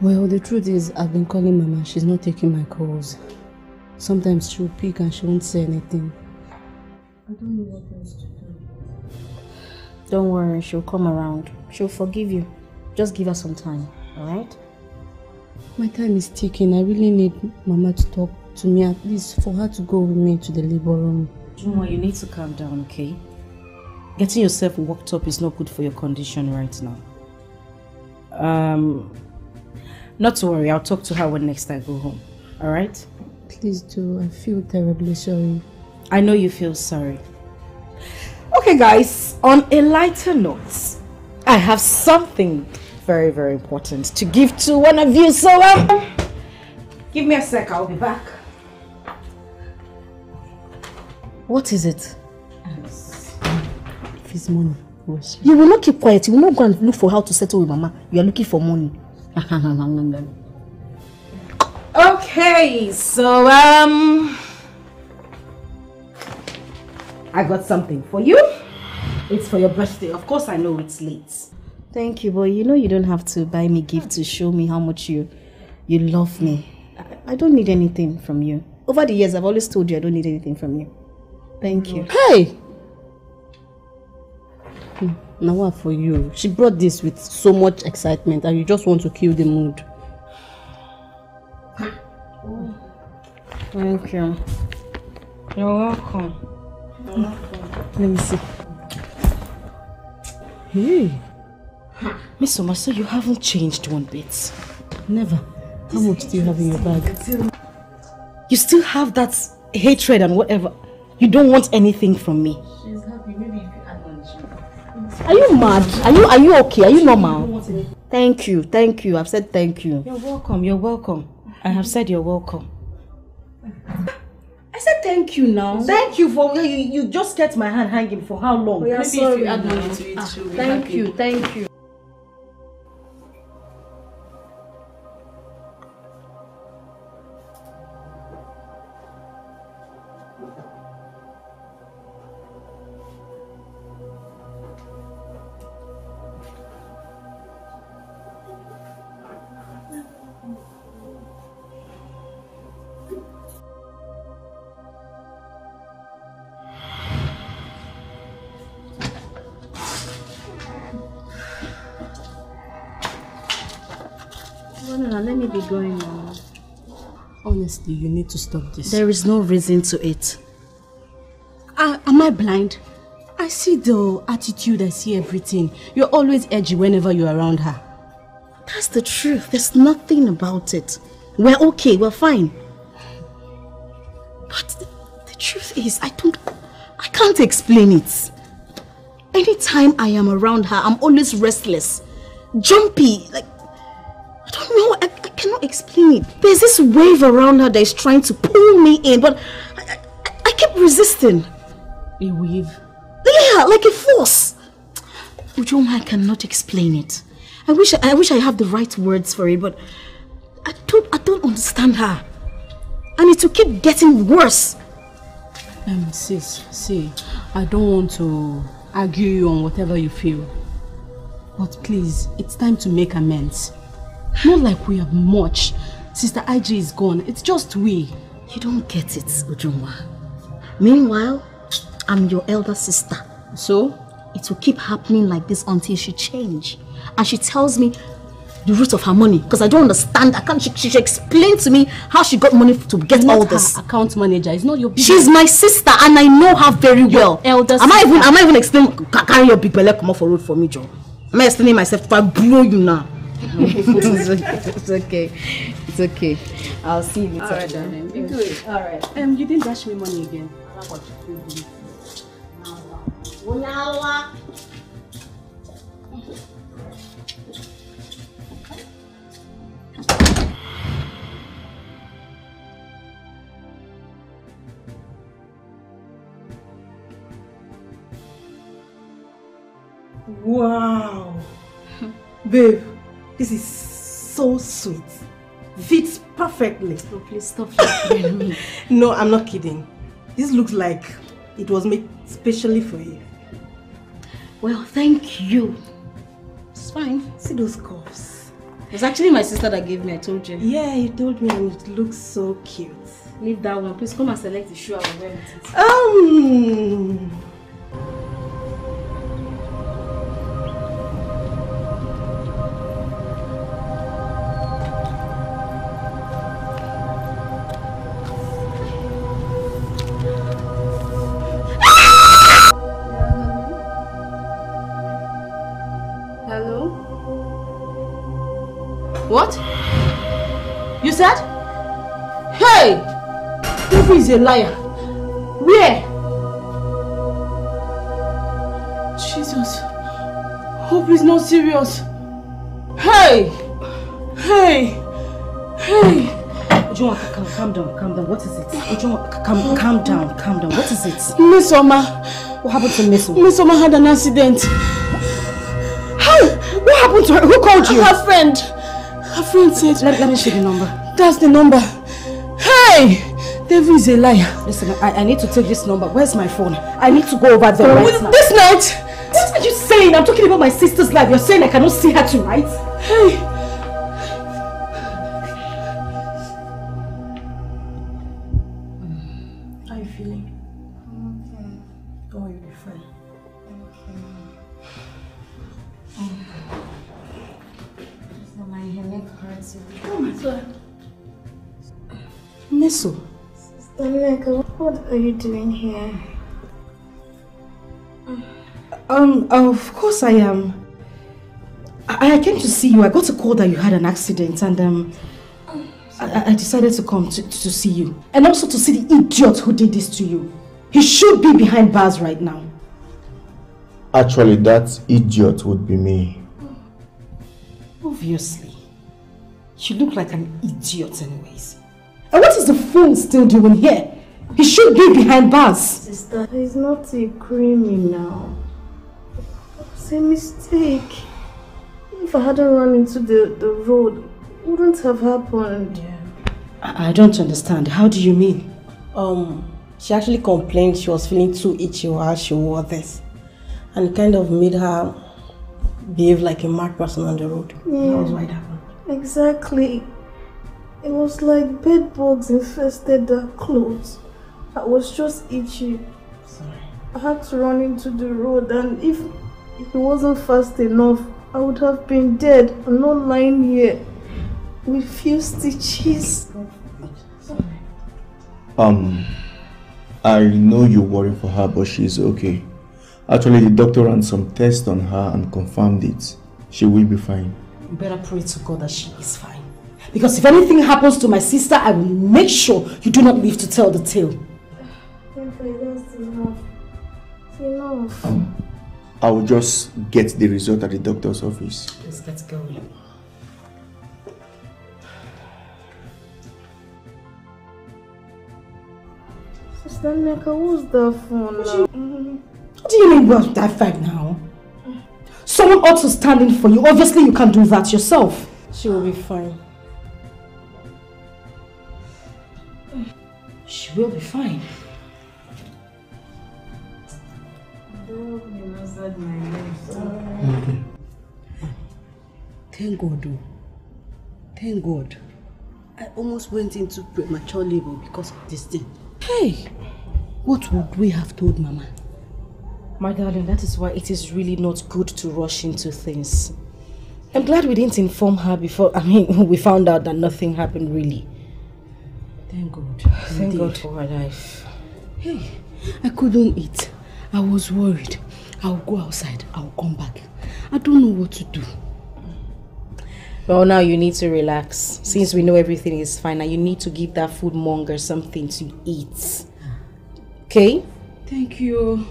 Well, the truth is I've been calling Mama, she's not taking my calls. Sometimes she'll pick and she won't say anything. I don't know what else to do. Don't worry, she'll come around. She'll forgive you. Just give her some time, alright? My time is ticking. I really need Mama to talk to me, at least for her to go with me to the labor room. Juma, you need to calm down, okay? Getting yourself worked up is not good for your condition right now. Not to worry, I'll talk to her when next I go home, alright? Please do. I feel terribly sorry. I know you feel sorry. Okay, guys, on a lighter note, I have something very, very important to give to one of you, so give me a sec, I'll be back. What is it? If it's money, yes. You will not keep quiet, you will not go and look for how to settle with Mama. You are looking for money. Okay, so I got something for you. It's for your birthday. Of course I know it's late. Thank you, but you know you don't have to buy me gift to show me how much you love me. I don't need anything from you. Over the years, I've always told you I don't need anything from you. Thank you. Hey! Now what for you? She brought this with so much excitement and you just want to kill the mood. Thank you. You're welcome. You're welcome. Let me see. Hey, Mesoma, so you haven't changed one bit. Never. How much do you have in your bag? You still have that hatred and whatever. You don't want anything from me. She's happy. Maybe you can add on. Are you mad? Are you okay? Are you normal? Thank you. I've said thank you. You're welcome. I have said you're welcome. I said thank you now. Thank you for you just kept my hand hanging for how long? Maybe if you add money to it, she'll be happy. Thank you. Going on. Honestly, you need to stop this. There is no reason to it. Am I blind? I see the attitude, I see everything. You're always edgy whenever you're around her. That's the truth. There's nothing about it. We're okay, we're fine. But the truth is, I can't explain it. Anytime I am around her, I'm always restless, jumpy, like, I don't know, I cannot explain it. There's this wave around her that is trying to pull me in, but I keep resisting. A wave? Yeah, like a force. Ujoma, I cannot explain it. I wish I have the right words for it, but I don't understand her. And it will keep getting worse. Sis, see, I don't want to argue you on whatever you feel. But please, it's time to make amends. Not like we have much. Sister Ije is gone. It's just we. You don't get it, Ujunwa. Meanwhile, I'm your elder sister. So? It will keep happening like this until she changes. And she tells me the root of her money. Because I don't understand. I can't. She should explain to me how she got money to get all this. Her account manager. It's not your business. She's my sister and I know her very well. Elder sister. Am I even explaining? Carry your big belly, come off a road for me, Joe. Am I explaining myself? If I blow you now. It's okay. It's okay. I'll see you later. All right, darling. Be good. All right. You didn't dash me money again. Wow, babe, this is so sweet. Fits perfectly. Oh, please stop laughing at me. No, I'm not kidding. This looks like it was made specially for you. Well, thank you. It's fine. See those cuffs. It was actually my sister that gave me, I told you. Yeah, you told me and it looks so cute. Leave that one. Please come and select the shoe I will wear with it. A liar. Where? Jesus. Hope is not serious. Hey! Hey! Hey! Ujunwa, calm down, calm down. What is it? Ujunwa, calm down, calm down. What is it? Mesoma. What happened to Mesoma? Mesoma had an accident. Hey! What happened to her? Who called you? Her friend. Her friend said... Let me see the number. That's the number. Hey! David is a liar. Listen, I need to take this number. Where's my phone? I need to go over there right now. This night? What are you saying? I'm talking about my sister's life. You're saying I cannot see her tonight? Hey. How are you feeling? I'm okay. Oh, you'll be fine. Okay. My neck hurts. Oh my God. Meso. Nneka, what are you doing here? Of course I am. I came to see you. I got a call that you had an accident and I decided to come to see you. And also to see the idiot who did this to you. He should be behind bars right now. Actually, that idiot would be me. Obviously. You look like an idiot anyways. And what is the fool still doing here? He should be behind bars. Sister, he's not a criminal. It's a mistake. If I hadn't run into the road, it wouldn't have happened. Yeah. I don't understand. How do you mean? She actually complained she was feeling too itchy while she wore this. And it kind of made her behave like a mad person on the road. Yeah. That was why it happened. Exactly. It was like bed bugs infested the clothes. I was just itchy. Sorry. I had to run into the road, and if it wasn't fast enough, I would have been dead and not lying here with few stitches. I know you're worried for her, but she's okay. Actually, the doctor ran some tests on her and confirmed it. She will be fine. You better pray to God that she is fine. Because if anything happens to my sister, I will make sure you do not live to tell the tale. That's enough. It's enough. I will just get the result at the doctor's office. Please, let's go. Sister Nneka, who's that phone now? What do you mean, what's that phone now? Someone ought to stand in for you. Obviously, you can't do that yourself. She will be fine. She will be fine. Thank God, oh. Thank God. I almost went into premature labor because of this thing. Hey! What would we have told Mama? My darling, that is why it is really not good to rush into things. I'm glad we didn't inform her before, we found out that nothing happened really. Thank God. Thank God for her life. Hey, I couldn't eat. I was worried. I'll go outside, I'll come back. I don't know what to do. Well, now you need to relax. Since we know everything is fine, now you need to give that foodmonger something to eat. Okay? Thank you.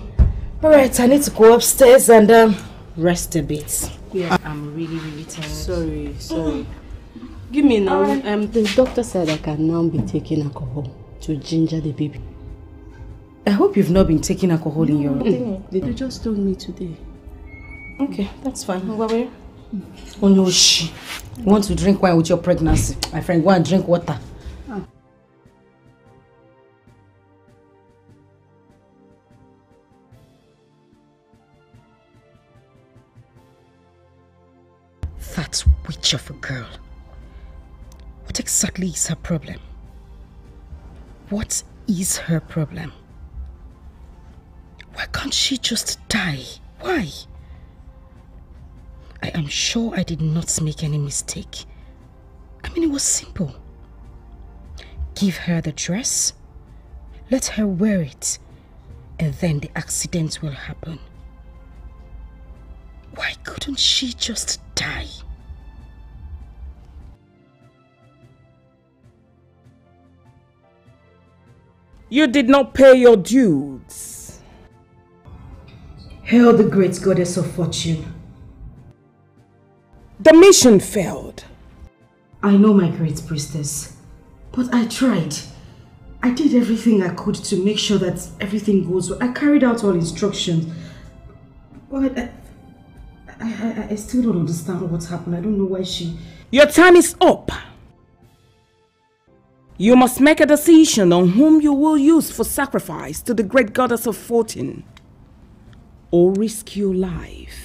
Alright, I need to go upstairs and rest a bit. Yeah, I'm really tired. Sorry. Give me now. The doctor said I can now be taking alcohol to ginger the baby. I hope you've not been taking alcohol in your room. They just told me today. Okay, that's fine. Oh no, she want to drink wine with your pregnancy. My friend, go and drink water. That witch of a girl. What exactly is her problem? What is her problem? Why can't she just die? Why? I am sure I did not make any mistake. It was simple. Give her the dress, let her wear it, and then the accident will happen. Why couldn't she just die? You did not pay your dues. Hail the great goddess of fortune. The mission failed. I know, my great priestess, but I tried. I did everything I could to make sure that everything goes well. I carried out all instructions, but I still don't understand what's happened. I don't know why she... Your time is up. You must make a decision on whom you will use for sacrifice to the great goddess of fortune, or risk your life.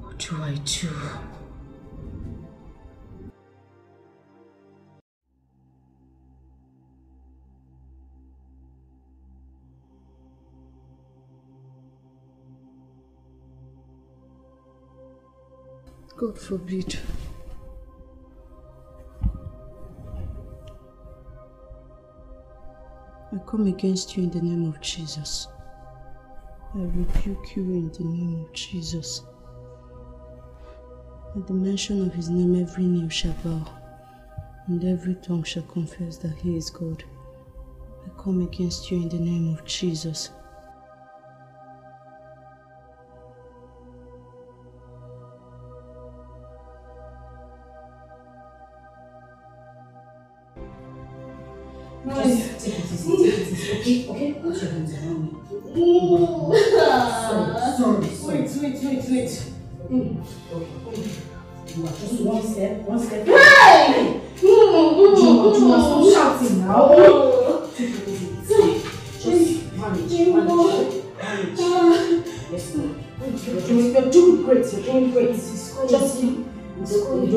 What do I do? God forbid. I come against you in the name of Jesus. I rebuke you in the name of Jesus. At the mention of his name, every knee shall bow, and every tongue shall confess that he is God. I come against you in the name of Jesus. Okay, put your hands around me. Sorry. Wait. Okay. You are just one step. Hey! You must stop shouting now. Just manage. Yes, you're doing great. Just keep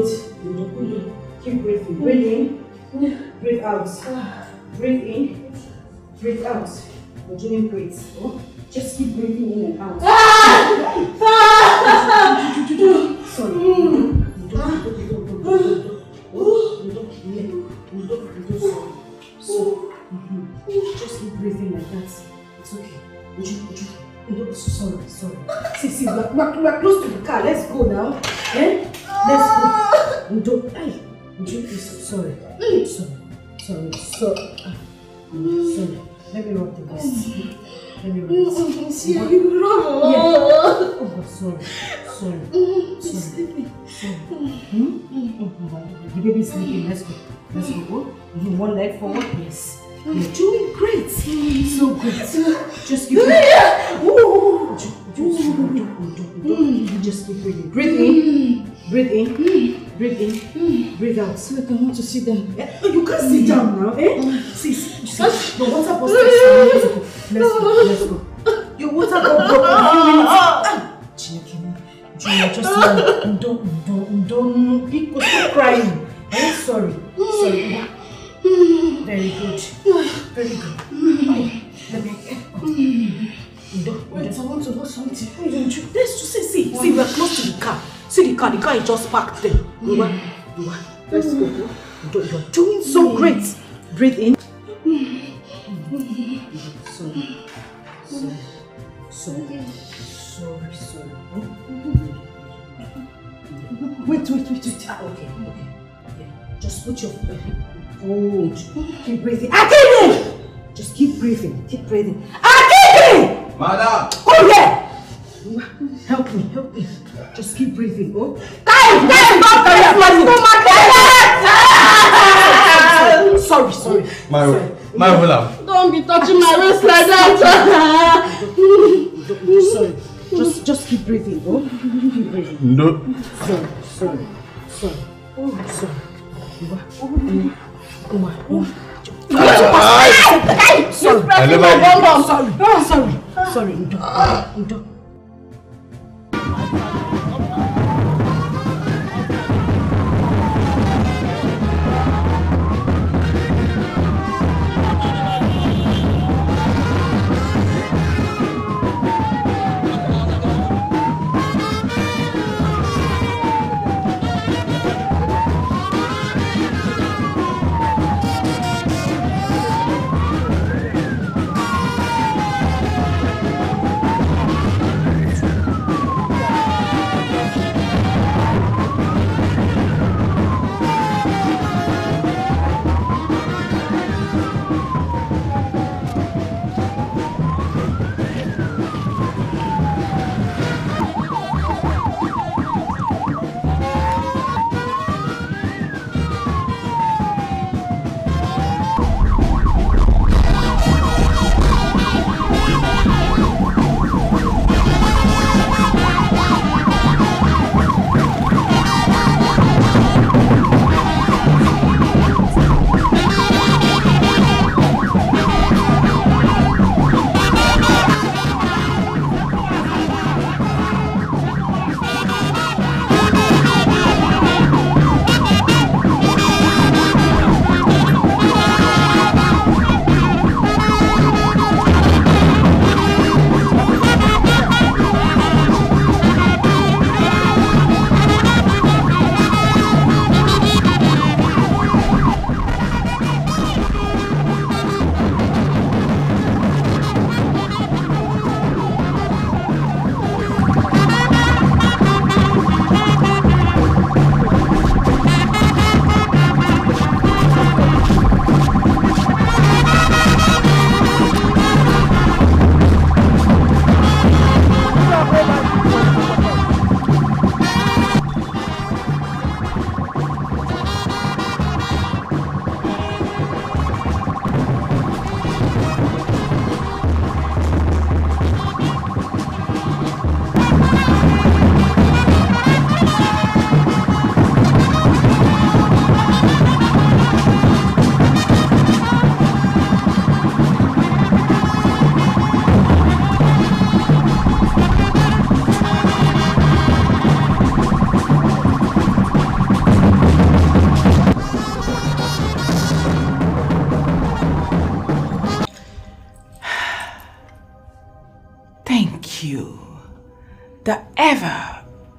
breathing. Breathe in. Breathe out. Breathe in. Breathe out. You're doing great. Oh? Just keep breathing in and out. Sorry. So just keep breathing like that. It's okay. Sorry. See, we're close to the car. Let's go now. Let's go. Sorry. Let me rub the best. You rub. Oh, sorry. She's sleeping. The baby's sleeping. Let's go. One leg forward. Yes. You're doing great. So great. Just keep breathing. Just keep breathing. Breathe in. Breathe in. Breathe in. Breathe out. So I want to sit down. You can't sit down now, eh? Sis, the water bottle. Let's go. Your water bottle. Just don't keep crying. I'm sorry. Sorry. Very good. Very good. Let me. Wait, I want to do something. Why don't you? Let's just see. See, we are close to the car. See the car. The car is just parked there. Let's go. You're doing so great. Breathe in. Sorry. Wait. Okay. Yeah. Just put your foot. Keep breathing. Akini! Just keep breathing. Keep breathing. Akini! Madam! Oh yeah! Help me. Just keep breathing. Oh. Time! Sorry. My brother. Don't be touching my wrist like that. Sorry. Just keep breathing. Oh, keep breathing. No. Sorry. Oh, sorry. Sorry.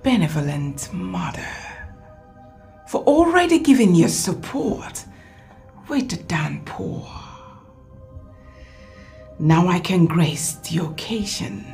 Benevolent mother, for already giving your support with the downpour. Now I can grace the occasion.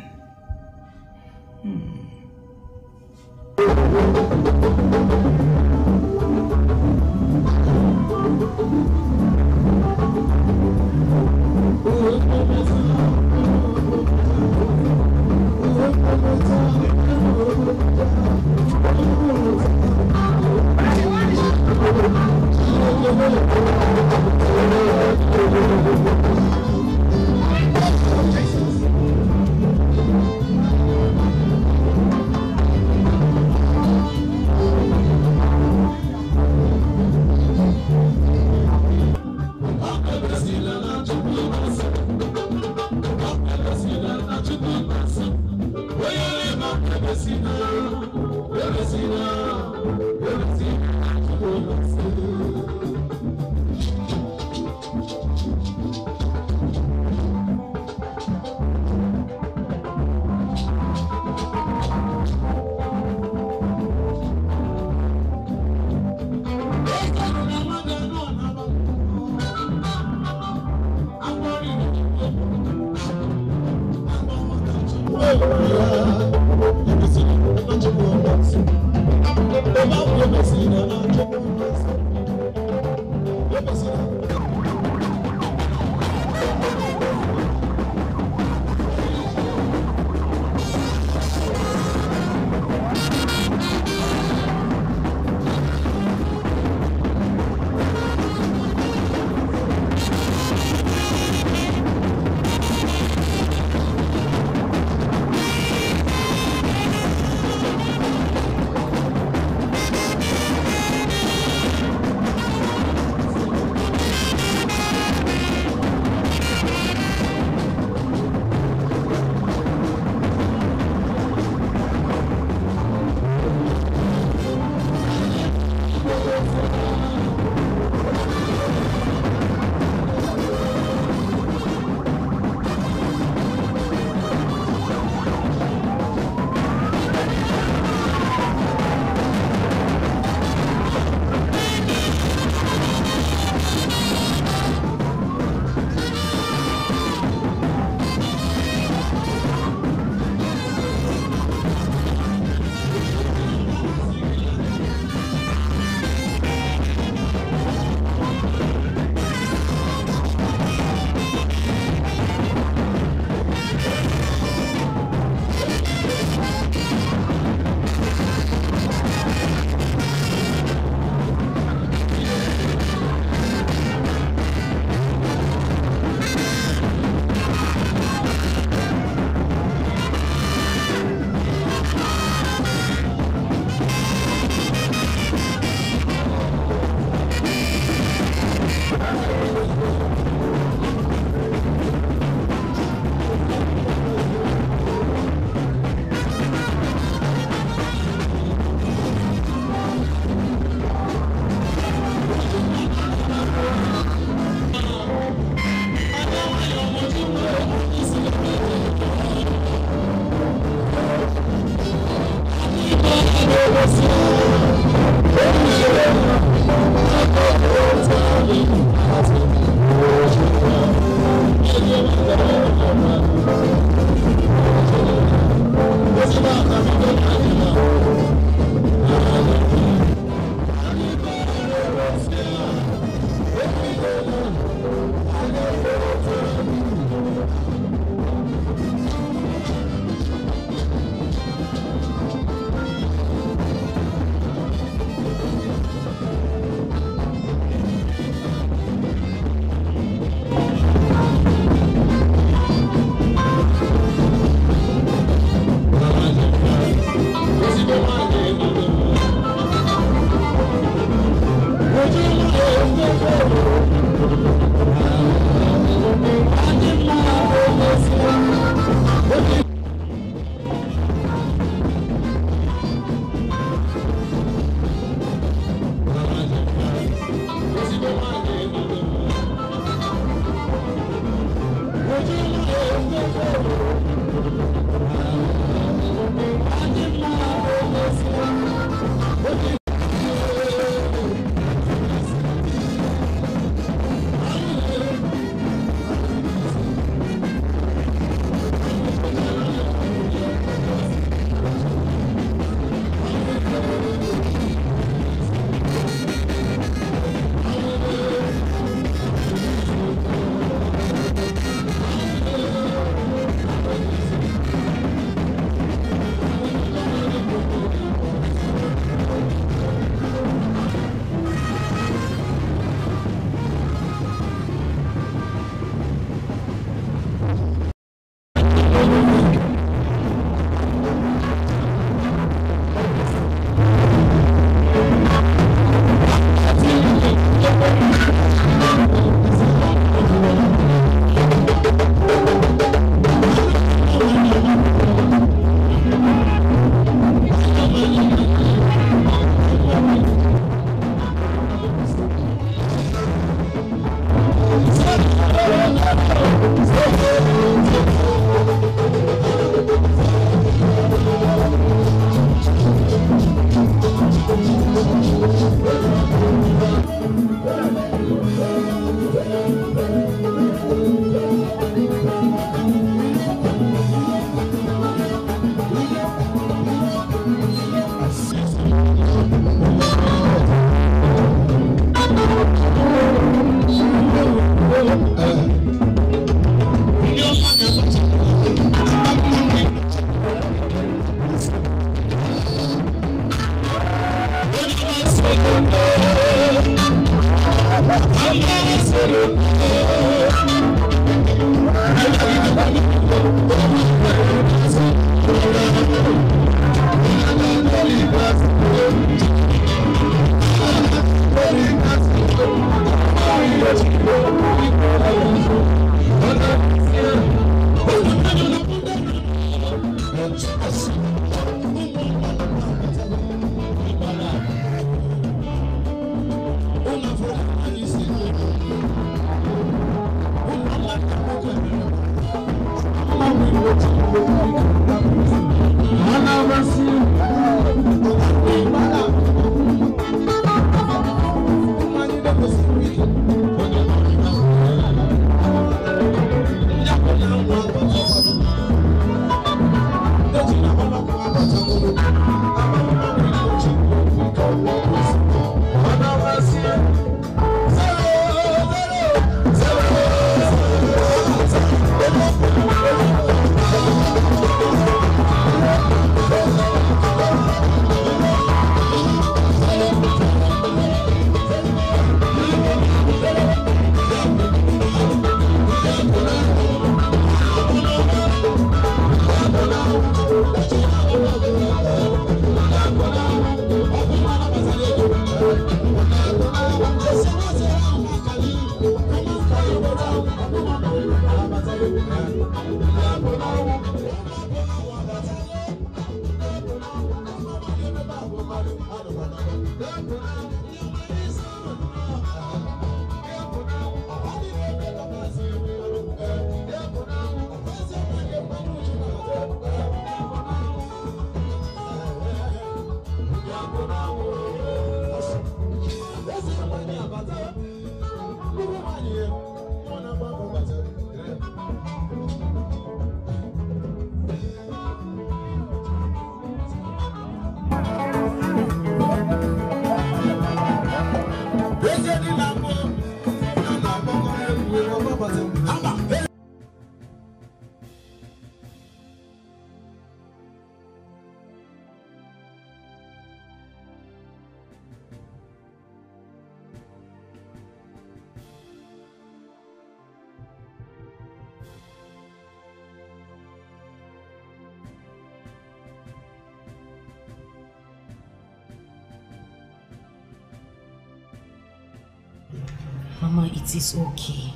Mama, it is okay.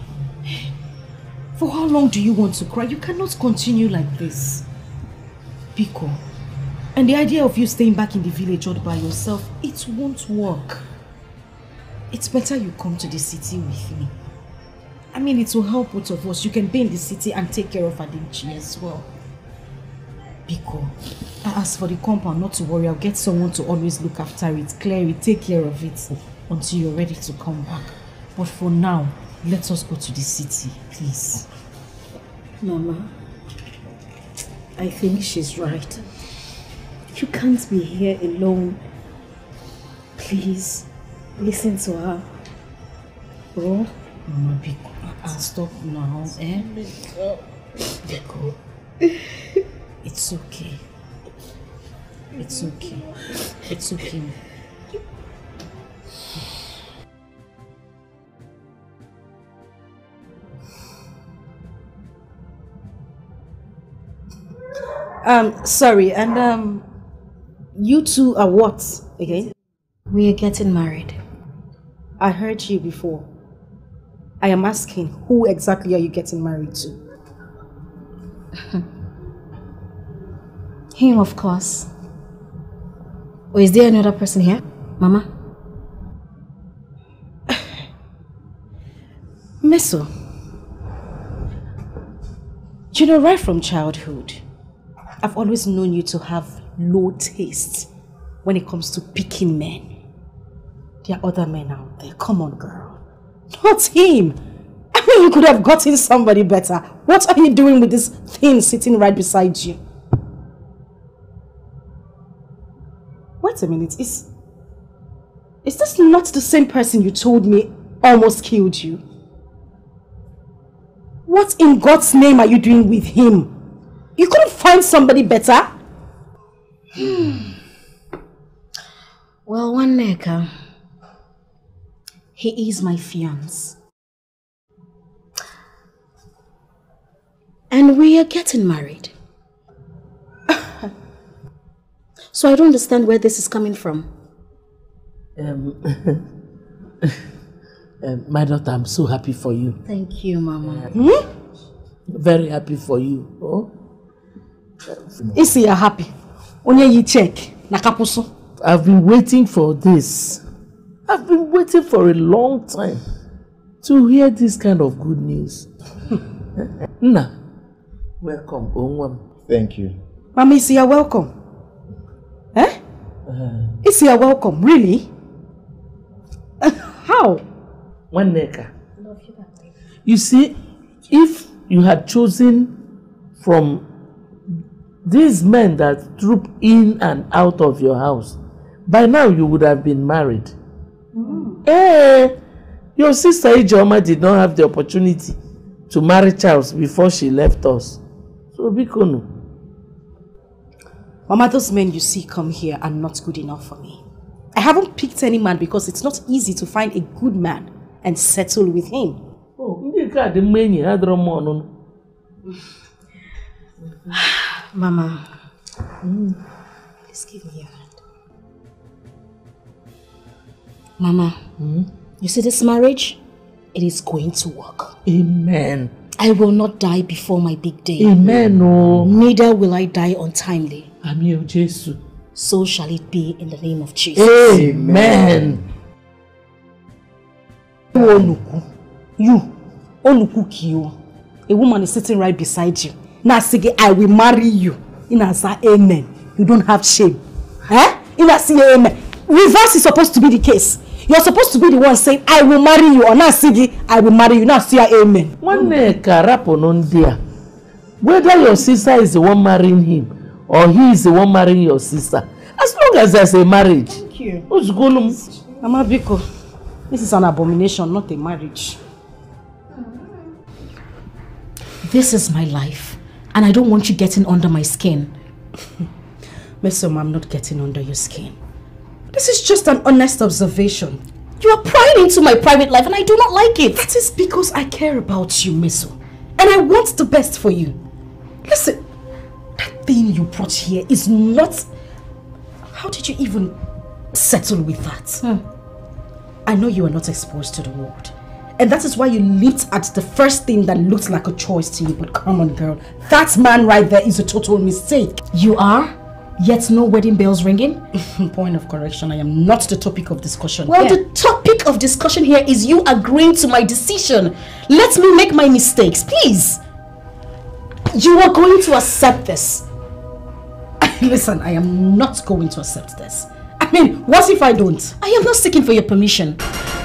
For how long do you want to cry? You cannot continue like this. Biko, and the idea of you staying back in the village all by yourself, it won't work. It's better you come to the city with me. I mean, it will help both of us. You can be in the city and take care of Adeniji as well. Biko, as for the compound, not to worry. I'll get someone to always look after it, clear it, take care of it until you're ready to come back. But for now, let us go to the city, please. Mama, I think she's right. You can't be here alone. Please, listen to her. Oh? Mama, stop now, eh? Biko. It's okay. It's okay. It's okay. Sorry, and you two are what again? We are getting married. I heard you before. I am asking, who exactly are you getting married to? Him, of course. Or is there another person here, Mama? Meso, you know, right from childhood, I've always known you to have low taste when it comes to picking men. There are other men out there. Come on, girl. Not him. I mean, you could have gotten somebody better. What are you doing with this thing sitting right beside you? Wait a minute. Is this not the same person you told me almost killed you? What in God's name are you doing with him? You couldn't find somebody better? Well, Nneka, he is my fiancé. And we are getting married. So I don't understand where this is coming from. My daughter, I'm so happy for you. Thank you, Mama. Very happy for you. Oh? Is you happy? Only you check. Nakapuso. I've been waiting for this. I've been waiting for a long time to hear this kind of good news. Nna, welcome, Onwam. Thank you. Mama, is here welcome? Eh? Is here welcome, really? How? Nneka. You see, if you had chosen from these men that troop in and out of your house, by now you would have been married. Mm. Hey, your sister Ijeoma did not have the opportunity to marry Charles before she left us. So be kono. Mama, those men you see come here are not good enough for me. I haven't picked any man because it's not easy to find a good man and settle with him. Mama, please give me your hand. Mama, you see this marriage? It is going to work. Amen. I will not die before my big day. Amen. Oh. Neither will I die untimely. Amen, Jesus. So shall it be in the name of Jesus. Amen. You, Olukukiyo, a woman is sitting right beside you. Now, Sige, I will marry you. Inasa, amen. You don't have shame. Eh? Inasa, amen. Reverse is supposed to be the case. You're supposed to be the one saying, I will marry you. Or now, Sige, I will marry you. Now, see, amen. Whether your sister is the one marrying him or he is the one marrying your sister, as long as there's a marriage. Thank you. Mama Biko, this is an abomination, not a marriage. This is my life, and I don't want you getting under my skin. Mesoma, I'm not getting under your skin. This is just an honest observation. You are prying into my private life, and I do not like it. That is because I care about you, Meso, and I want the best for you. Listen, that thing you brought here is not... How did you even settle with that? I know you are not exposed to the world. And that is why you leaped at the first thing that looked like a choice to you. But come on, girl. That man right there is a total mistake. You are? Yet no wedding bells ringing? Point of correction, I am not the topic of discussion. Well, yeah. The topic of discussion here is you agreeing to my decision. Let me make my mistakes, please. You are going to accept this. Listen, I am not going to accept this. I mean, what if I don't? I am not seeking for your permission.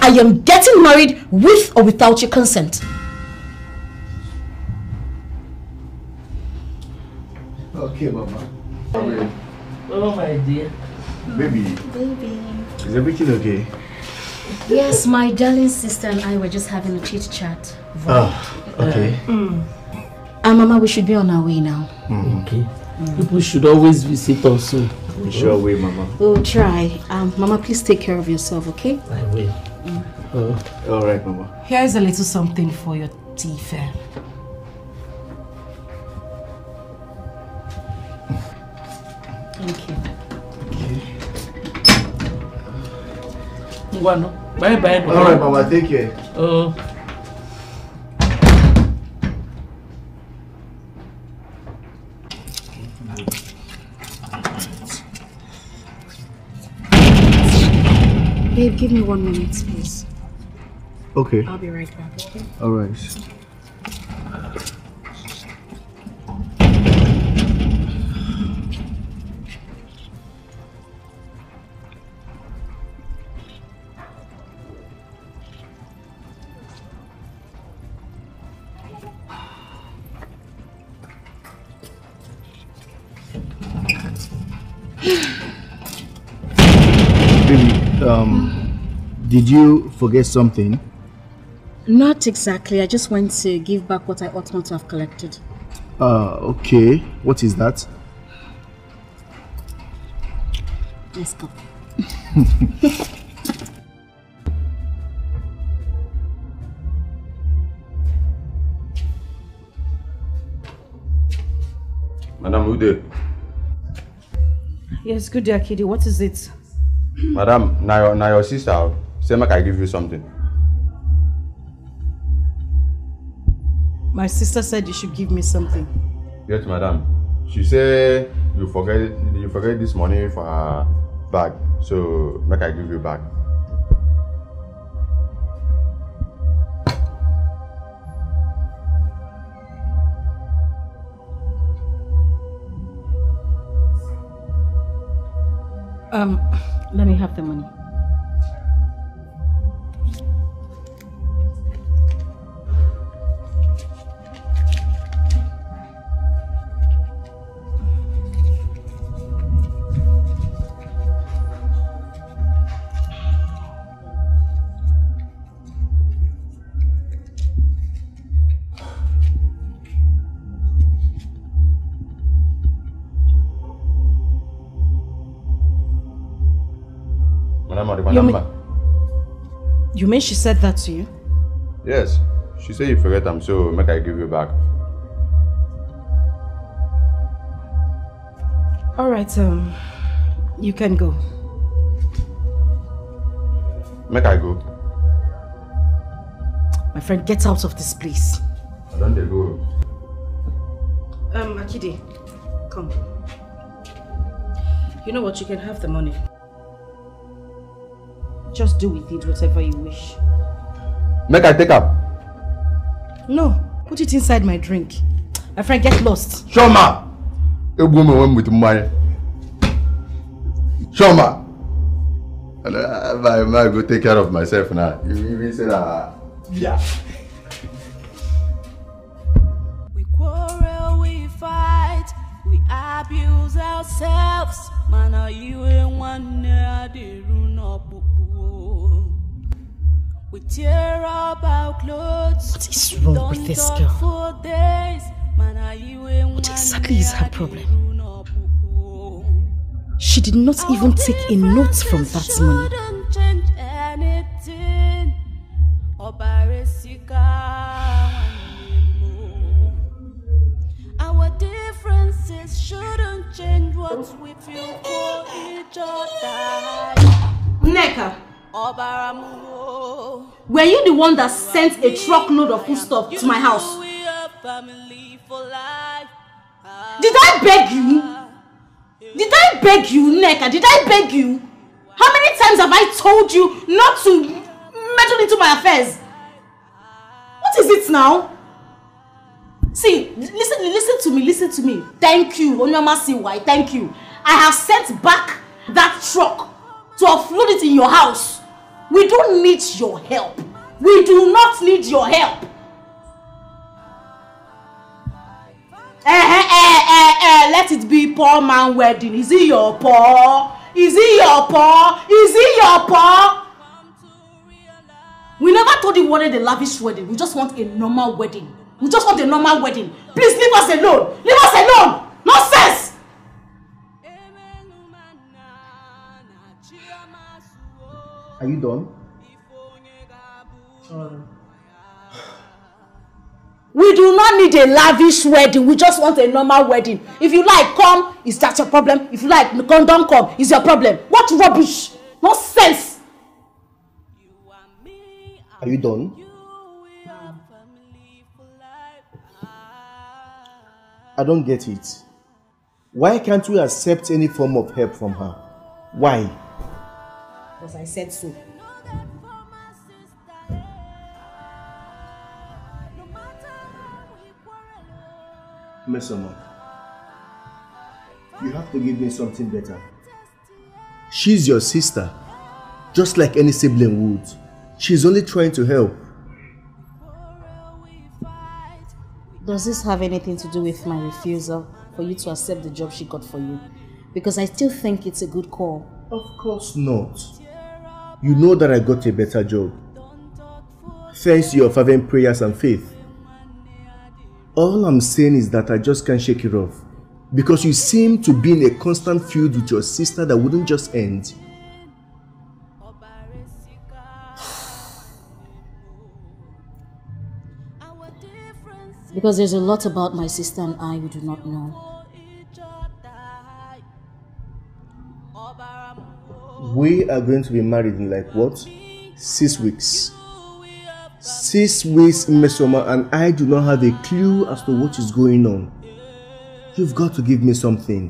I am getting married with or without your consent. Okay, Mama. Oh, my dear. Baby. Is everything okay? Yes, my darling sister and I were just having a chit-chat. Ah, okay. And Mama, we should be on our way now. Okay. People should always visit us soon. We sure will, Mama. We'll try. Mama, please take care of yourself, okay? I will. All right, Mama. Here is a little something for your tea fair. Thank you. Bye-bye. All right, Mama. Take care. Babe, give me 1 minute, please. Okay. I'll be right back, okay? All right. Did you forget something? Not exactly. I just went to give back what I ought not to have collected. Okay. What is that? Let's go. Madam Ude. Yes, good day, Akidi. What is it? Madam, now your sister. Say, I give you something. My sister said you should give me something. Yes, madam. She said you forget this money for her bag, so make I give you back. Let me have the money. You mean she said that to you? Yes. She said you forget them, so make I give you back. Alright, you can go. Make I go. My friend, get out of this place. I don't they go. Akide, come. You know what, you can have the money. Just do with it whatever you wish. Make I take up? No, put it inside my drink. My friend, get lost. Shoma! A woman went with money. Shoma! And I might go take care of myself now. You even say that. Yeah. We quarrel, we fight, we abuse ourselves. Man, are you in one near the run up? We tear up our clothes. What is wrong with this girl? What exactly is her problem? She did not even take a note from that money. Our differences shouldn't change what we feel for each other. Nneka! Were you the one that sent a truckload of foodstuff to my house? Did I beg you? Did I beg you, Nneka? Did I beg you? How many times have I told you not to meddle into my affairs? What is it now? See, listen to me. Thank you, Onyama Siwai, thank you. I have sent back that truck to offload it in your house. We don't need your help. We do not need your help. Let it be poor man wedding. Is he your poor? Is he your poor? Is he your poor? We never told you we wanted a lavish wedding. We just want a normal wedding. We just want a normal wedding. Please leave us alone. Leave us alone. Nonsense. Are you done? We do not need a lavish wedding. We just want a normal wedding. If you like, come. Is that your problem? If you like, don't come. Is your problem? What rubbish? Nonsense. Are you done? I don't get it. Why can't we accept any form of help from her? Why? Because I said so. Mesoma, you have to give me something better. She's your sister, just like any sibling would. She's only trying to help. Does this have anything to do with my refusal for you to accept the job she got for you? Because I still think it's a good call. Of course not. You know that I got a better job, thanks to your fervent prayers and faith. All I'm saying is that I just can't shake it off, because you seem to be in a constant feud with your sister that wouldn't just end. Because there's a lot about my sister and I we do not know. We are going to be married in like what? 6 weeks. 6 weeks, Mesoma, and I do not have a clue as to what is going on. You've got to give me something.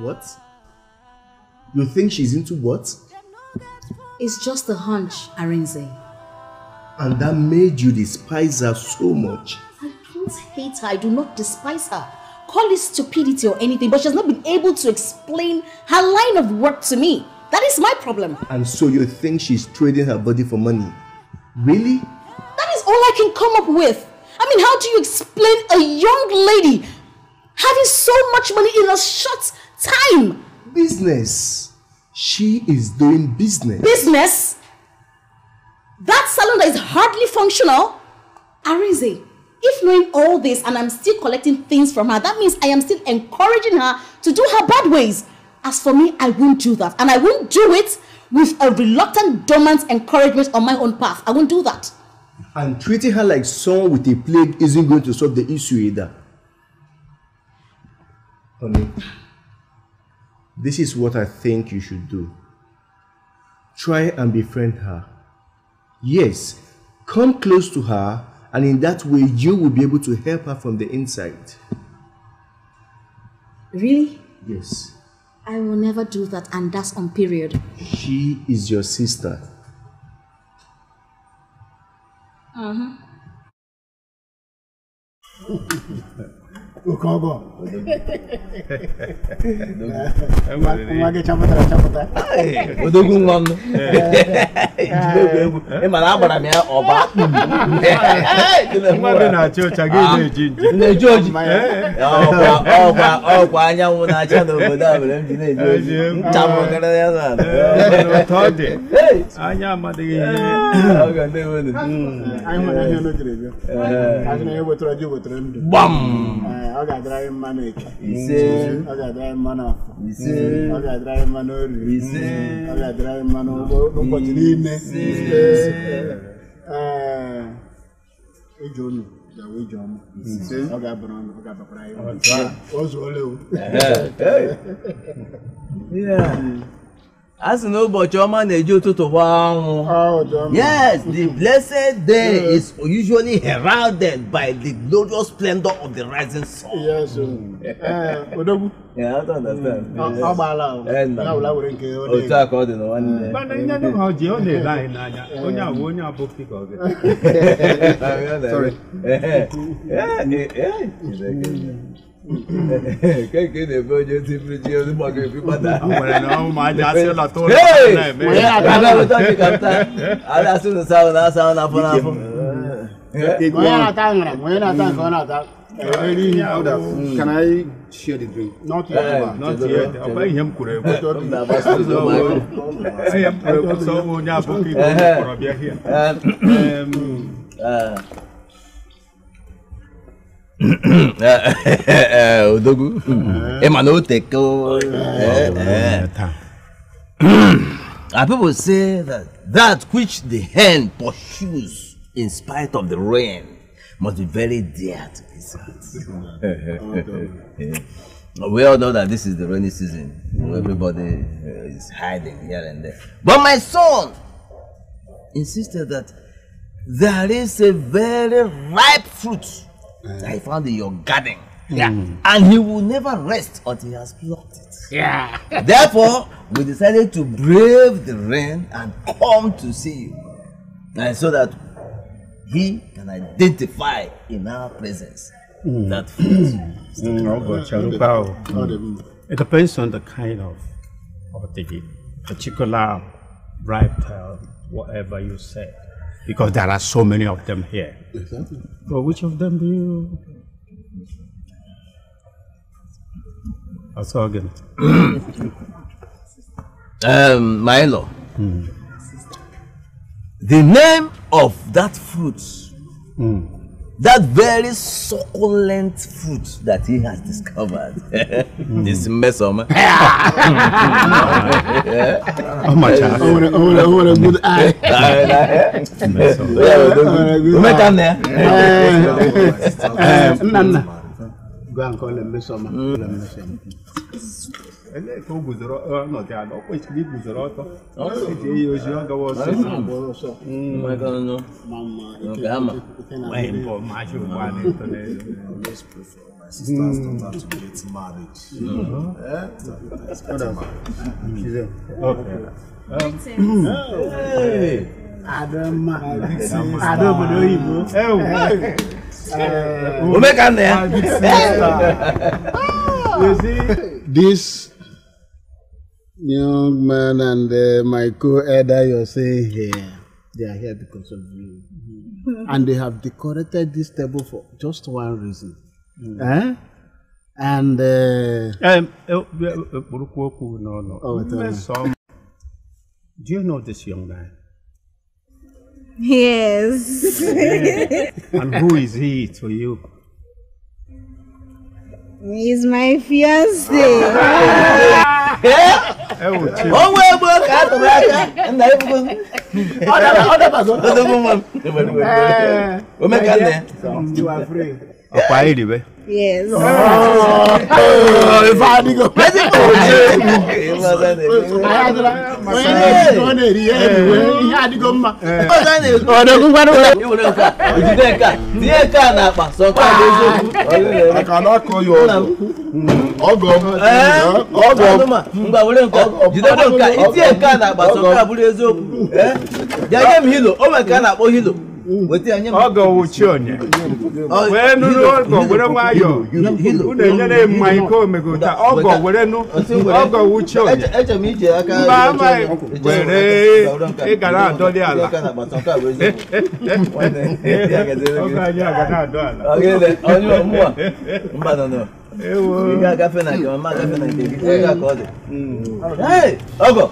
What? You think she's into what? It's just a hunch, Arinze. And that made you despise her so much. I don't not hate her. I do not despise her. Call it stupidity or anything, but she has not been able to explain her line of work to me. That is my problem. And so you think she's trading her body for money? Really? That is all I can come up with. I mean, how do you explain a young lady having so much money in a short time? Business. She is doing business. Business? That salon that is hardly functional? Arinze, if knowing all this and I'm still collecting things from her, that means I am still encouraging her to do her bad ways. As for me, I won't do that. And I won't do it with a reluctant, dormant encouragement on my own path. I won't do that. And treating her like someone with a plague isn't going to solve the issue either. Honey, this is what I think you should do. Try and befriend her. Yes, come close to her, and in that way you will be able to help her from the inside. Really? Yes. I will never do that, and that's on period. She is your sister. As an old Ujunwa nejo to wow. Yes, the blessed day is usually heralded by the glorious splendor of the rising sun. Yes, yeah, I don't understand. Sorry. Can I share the drink? Not yet. Not yet. I'm buying him. And people say that that which the hen pursues in spite of the rain must be very dear to his heart. We all know that this is the rainy season. Everybody is hiding here and there. But my son insisted that there is a very ripe fruit I found in your garden. Yeah. And he will never rest until he has plucked it. Yeah. Therefore, we decided to brave the rain and come to see you. And so that he can identify in our presence that fruit. It depends on the kind of the particular ripe, whatever you said. Because there are so many of them here. Exactly. So which of them do you... I'll say again. Milo. The name of that fruit, that very succulent fruit that he has discovered, is Mesoma. Oh my God! I want a good eye. Go and call him Mesoma. Let's pray for my sister's daughter to get married. Okay. Adam, This young man and my co-elder you're saying here, they are here because of you. Mm-hmm. And they have decorated this table for just one reason. Mm. Eh? And no. Oh, do you know this young man? Yes. And who is he to you? He's my fiancé. You are free. Yes. I cannot call you Ogo. What your name? Ogo Uchone. Where no Ogo, where am I? You. Who the name Michael Megota? Ogo, where no? Ogo Uchone. Where? Ekana do dia la. Ogo.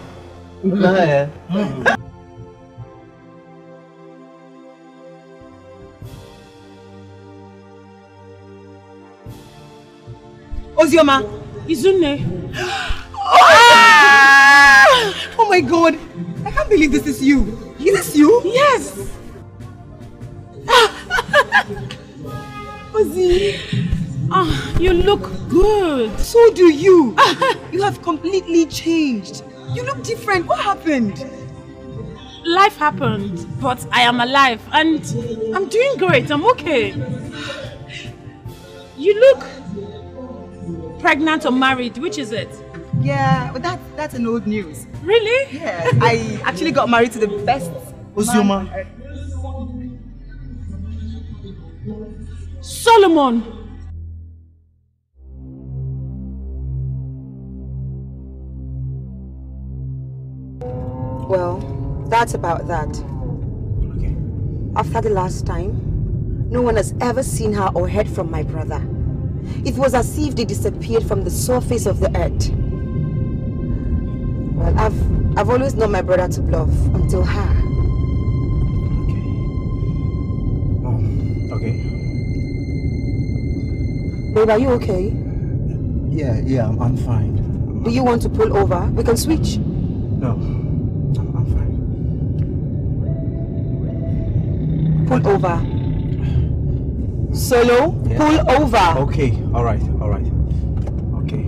Ozioma, Izune. Oh my God! I can't believe this is you. Is this you? Yes. Ozi, you look good. So do you. You have completely changed. You look different. What happened? Life happened, but I am alive and I'm doing great. I'm okay. You look. Pregnant or married, which is it? Yeah, but that's an old news. Really? Yeah, I actually got married to the best. Ozioma. Solomon. Well, that's about that. Okay. After the last time, no one has ever seen her or heard from my brother. It was as if they disappeared from the surface of the earth. Well, I've always known my brother to bluff until her. Okay. Oh, okay. Babe, are you okay? Yeah, I'm fine. Do you want to pull over? We can switch. No, I'm fine. Pull over. Solo, yeah. Pull over. Okay, all right. Okay.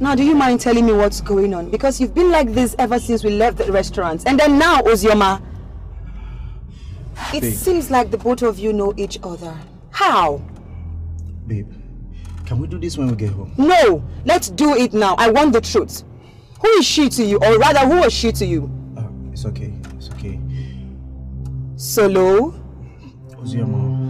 Now, do you mind telling me what's going on? Because you've been like this ever since we left the restaurant. And then now, Ozioma. It Babe. Seems like the both of you know each other. How? Babe, can we do this when we get home? No, let's do it now. I want the truth. Who is she to you? Or rather, who was she to you? It's okay, it's okay. Solo? Ozioma.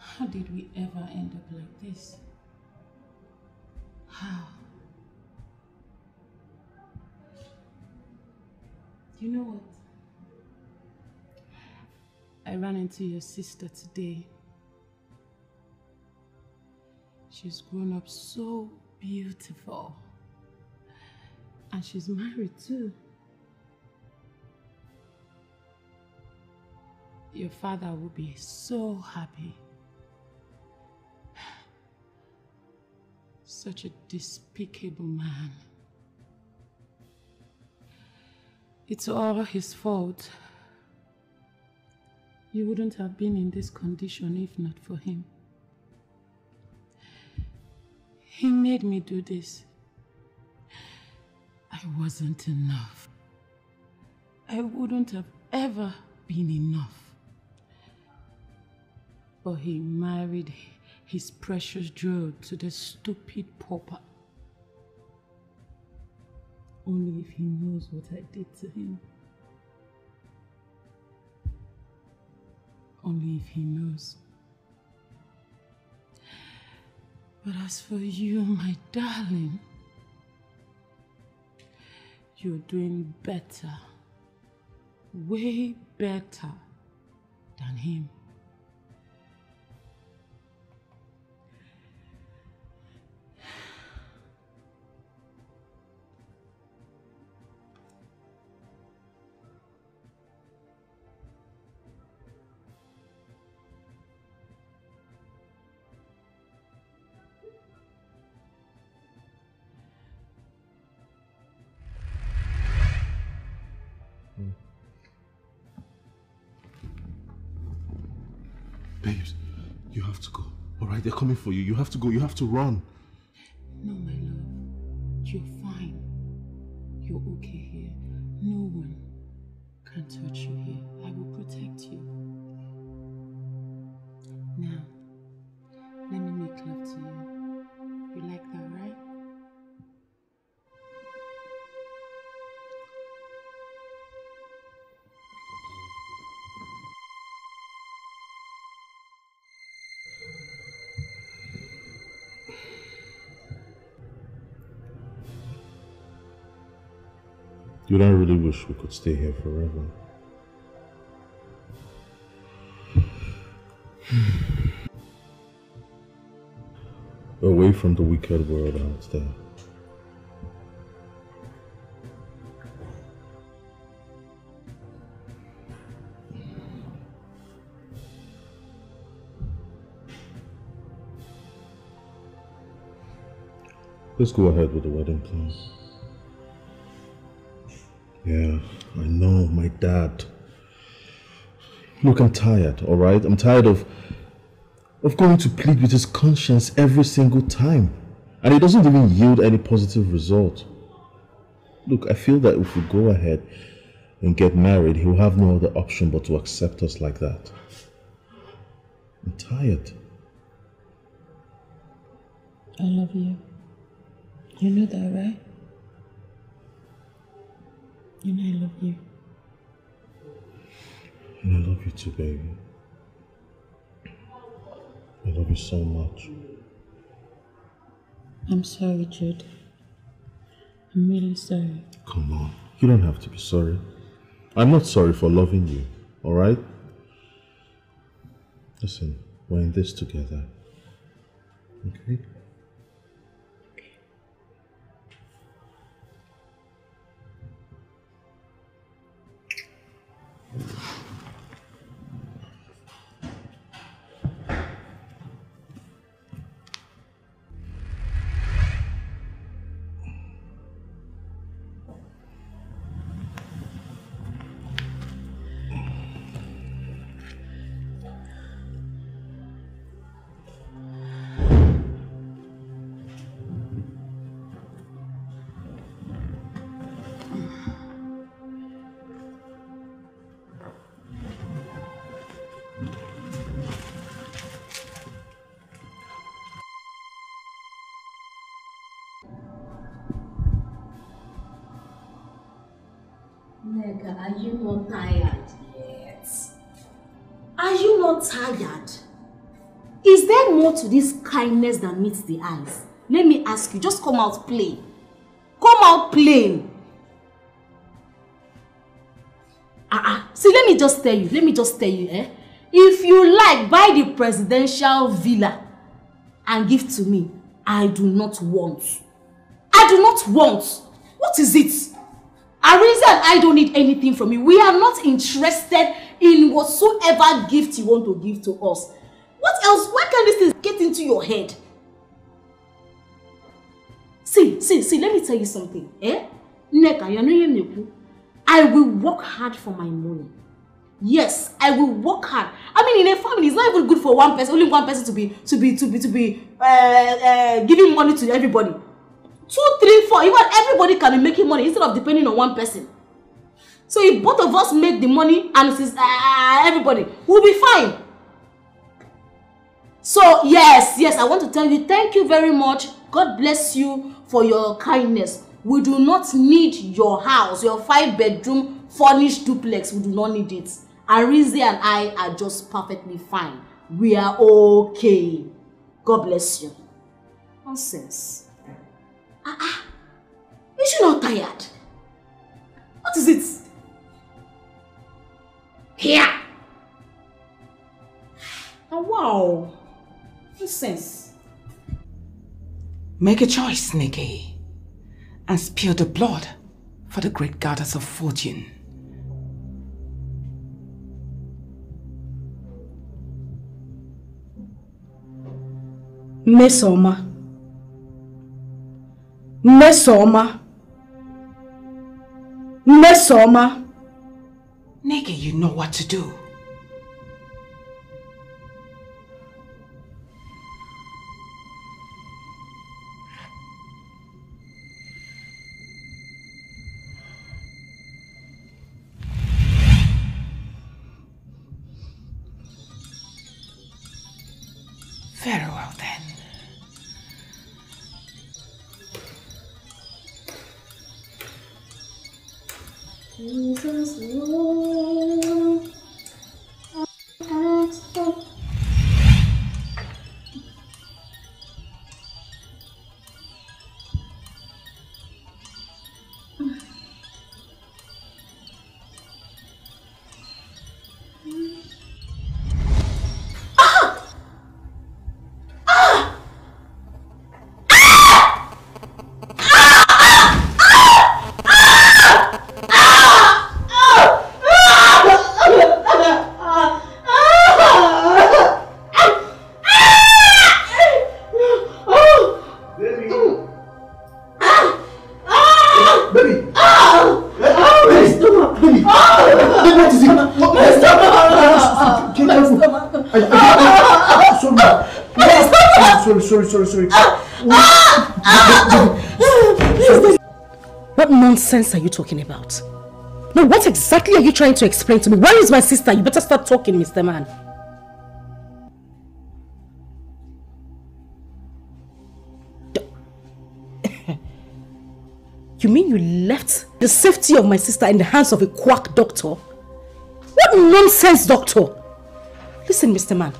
How did we ever end up like this? How? You know what? I ran into your sister today. She's grown up so beautiful. And she's married too. Your father will be so happy. Such a despicable man. It's all his fault. You wouldn't have been in this condition if not for him. He made me do this. I wasn't enough. I wouldn't have ever been enough. But he married his precious jewel to the stupid pauper. Only if he knows what I did to him. Only if he knows. But as for you, my darling, you're doing better, way better than him. They're coming for you. You have to go. You have to run. No, my love. You're fine. You're okay here. No one can touch you here. I will protect you. Now, let me make love to you. You like that, right? But I really wish we could stay here forever. Away from the wicked world out there. Let's go ahead with the wedding plans. Yeah, I know, my dad. Look, I'm tired, all right? I'm tired of going to plead with his conscience every single time. And it doesn't even yield any positive result. Look, I feel that if we go ahead and get married, he'll have no other option but to accept us like that. I'm tired. I love you. You know that, right? You know I love you. And I love you too, baby. I love you so much. I'm sorry, Jude. I'm really sorry. Come on. You don't have to be sorry. I'm not sorry for loving you, alright? Listen, we're in this together. Okay? Are you not tired yet? Are you not tired? Is there more to this kindness than meets the eyes? Let me ask you, just come out plain. Come out plain. See, let me just tell you, if you like, buy the presidential villa and give to me. I do not want. What is it? Arinze and I don't need anything from you. We are not interested in whatsoever gift you want to give to us. What else? Why can these things get into your head? See, let me tell you something. Nneka, you know me. I will work hard for my money. Yes, I will work hard. I mean, in a family, it's not even good for one person, only one person to be giving money to everybody. 2, 3, 4, even everybody can be making money instead of depending on one person. So if both of us make the money and since everybody, we'll be fine. So yes, I want to tell you, thank you very much. God bless you for your kindness. We do not need your house, your 5-bedroom furnished duplex. We do not need it. Arinze and I are just perfectly fine. We are okay. God bless you. Nonsense. Is she not tired? What is it? Here. Oh, wow. Nonsense. Make a choice, Nneka, and spill the blood for the great goddess of fortune. Mesoma. Nneka, you know what to do. Very well then. Jesus Lord, Sorry. What nonsense are you talking about? No, what exactly are you trying to explain to me? Where is my sister? You better start talking, Mr. Man. You mean you left the safety of my sister in the hands of a quack doctor? What nonsense, doctor? Listen, Mr. Man,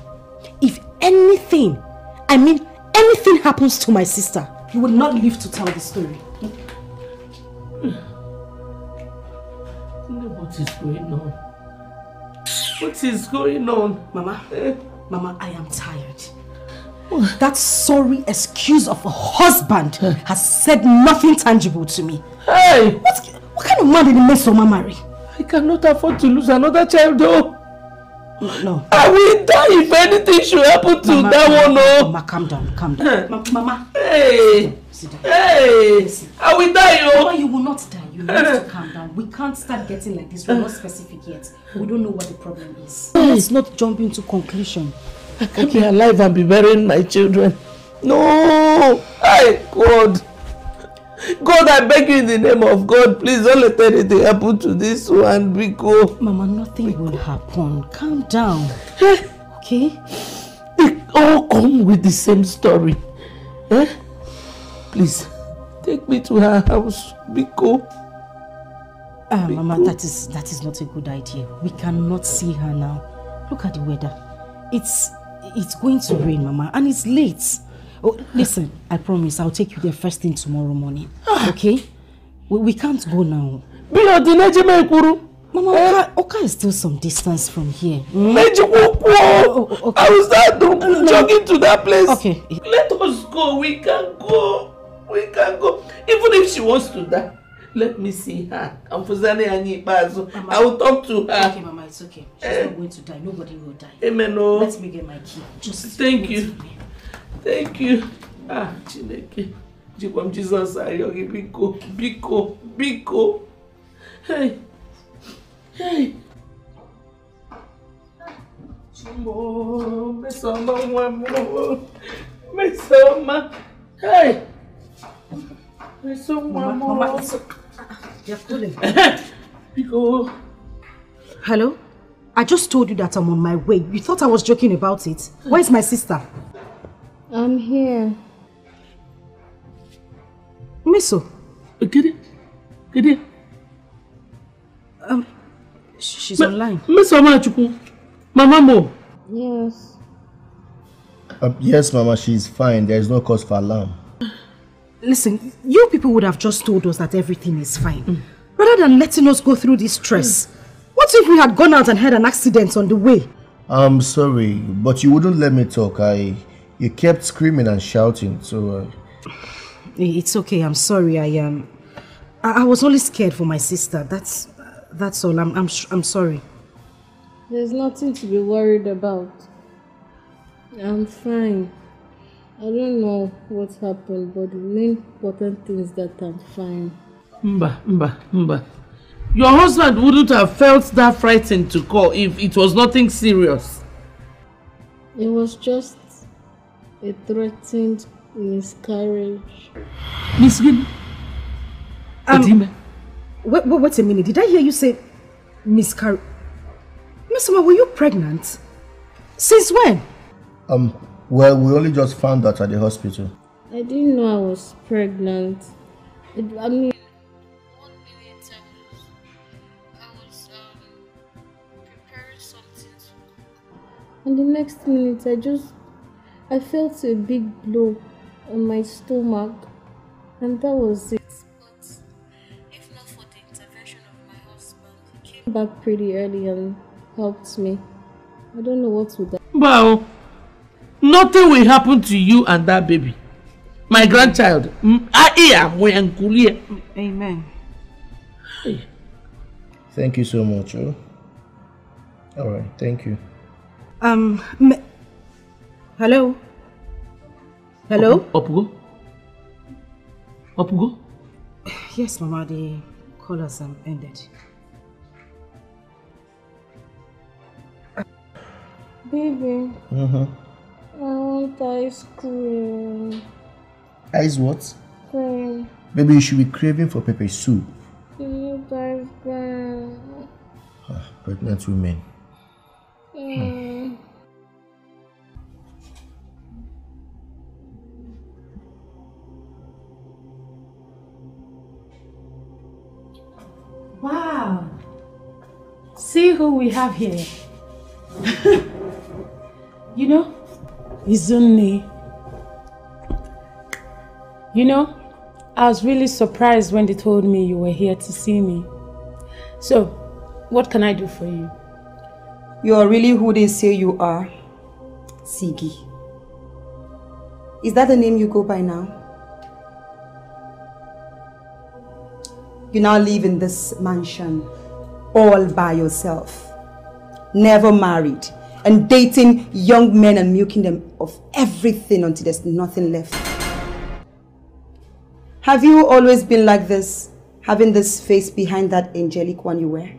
if anything, I mean, anything happens to my sister, you will not live to tell the story. What is going on? What is going on? Mama, I am tired. That sorry excuse of a husband has said nothing tangible to me. Hey! What kind of man did Mesoma marry? I cannot afford to lose another child though. No. I will die if anything should happen to Mama, that one. No. Mama, calm down. Mama. Hey. Sit down. Hey. I will die. Mama, you will not die. You need to calm down. We can't start getting like this. We're not specific yet. We don't know what the problem is. Let's not jump into conclusion. I can't be alive and be burying my children. No. Hey, God, I beg you in the name of God, please don't let anything happen to this one, Biko. Mama, nothing will happen. Calm down. Okay? They all come with the same story. Please, take me to her house, Biko. Mama, that is not a good idea. We cannot see her now. Look at the weather. It's going to rain, Mama, and it's late. Oh, listen, I promise I'll take you there first thing tomorrow morning, okay? We can't go now. Mama, Oka is still some distance from here. I will start jogging to that place. Okay. Let us go. We can go. Even if she wants to die. Let me see her. I will talk to her. Okay, Mama, it's okay. She's not going to die. Nobody will die. Amen. Oh. Let me get my key. Just thank you. Thank you. Ah, Chineke. Jesus, I biko, biko, biko. Hey. Hey. Mesoma, Mesoma. Hey. Mesoma, Mama. You're calling. Biko. Hello? I just told you that I'm on my way. You thought I was joking about it. Where's my sister? I'm here. Miso. Gede. She's online. Miso, Mama Mo. Yes. Yes, Mama, she's fine. There is no cause for alarm. Listen, you people would have just told us that everything is fine. Rather than letting us go through this stress. What if we had gone out and had an accident on the way? I'm sorry, but you wouldn't let me talk. You kept screaming and shouting, so... It's okay, I'm sorry, I was only scared for my sister, that's all, I'm sorry. There's nothing to be worried about. I'm fine. I don't know what happened, but the main important thing is that I'm fine. Mba. Your husband wouldn't have felt that frightened to call if it was nothing serious. It was just a threatened miscarriage. Miss Gini? Wait a minute, did I hear you say miscarriage? Miss Ma, were you pregnant? Since when? Well, we only just found out at the hospital. I didn't know I was pregnant. One minute I was preparing something. And the next minute I felt a big blow on my stomach, and that was it. But if not for the intervention of my husband, he came back pretty early and helped me. I don't know what would happen. Well, nothing will happen to you and that baby. My grandchild. Amen. Thank you so much. Oh. All right, thank you. Hello? Hello? Opugo? Yes, Mama, the call has ended. Baby, I want ice cream. Ice what? Cream. Baby, you should be craving for pepper soup. You guys can. Pregnant women. Wow! See who we have here. You know, Izunni. You know, I was really surprised when they told me you were here to see me. So, what can I do for you? You are really who they say you are, Sigi. Is that the name you go by now? You now live in this mansion all by yourself, never married, and dating young men and milking them of everything until there's nothing left. Have you always been like this, having this face behind that angelic one you wear?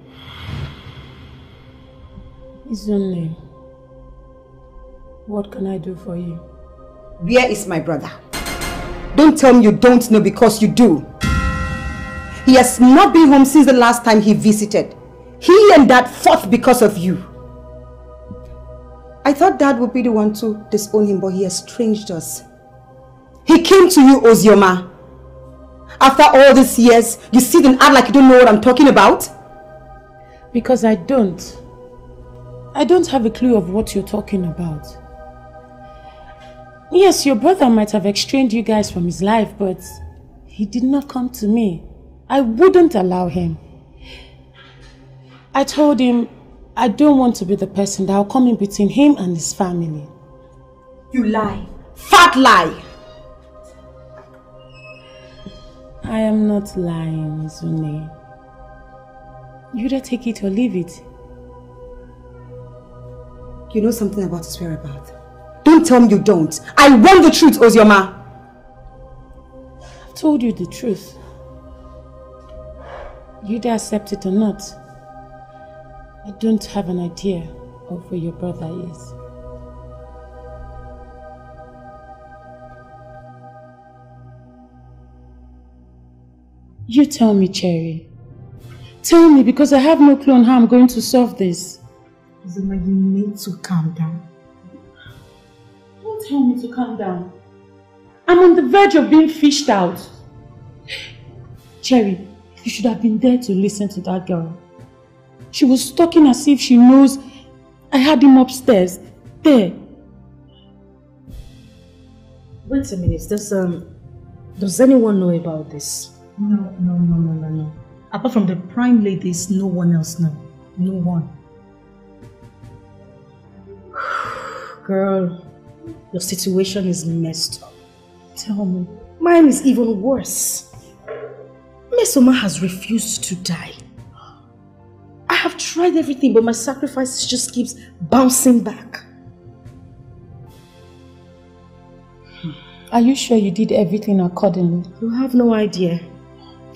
Izunni, what can I do for you? Where is my brother? Don't tell me you don't know, because you do. He has not been home since the last time he visited. He and Dad fought because of you. I thought Dad would be the one to disown him, but he estranged us. He came to you, Ozioma. After all these years, you sit and act like you don't know what I'm talking about? Because I don't. I don't have a clue of what you're talking about. Yes, your brother might have exchanged you guys from his life, but he did not come to me. I wouldn't allow him. I told him I don't want to be the person that will come in between him and his family. You lie. Fat lie. I am not lying, Izune. You either take it or leave it. You know something about his whereabouts. Don't tell me you don't. I want the truth, Ozioma. I've told you the truth. You either accept it or not. I don't have an idea of where your brother is. You tell me, Cherry. Tell me, because I have no clue on how I'm going to solve this. Zuma, you need to calm down. Don't tell me to calm down. I'm on the verge of being fished out. Cherry, you should have been there to listen to that girl. She was talking as if she knows I had him upstairs. There. Wait a minute. Does anyone know about this? No. Apart from the prime ladies, no one else knows. No one. Girl, your situation is messed up. Tell me. Mine is even worse. Mesoma has refused to die. I have tried everything, but my sacrifice just keeps bouncing back. Are you sure you did everything accordingly? You have no idea.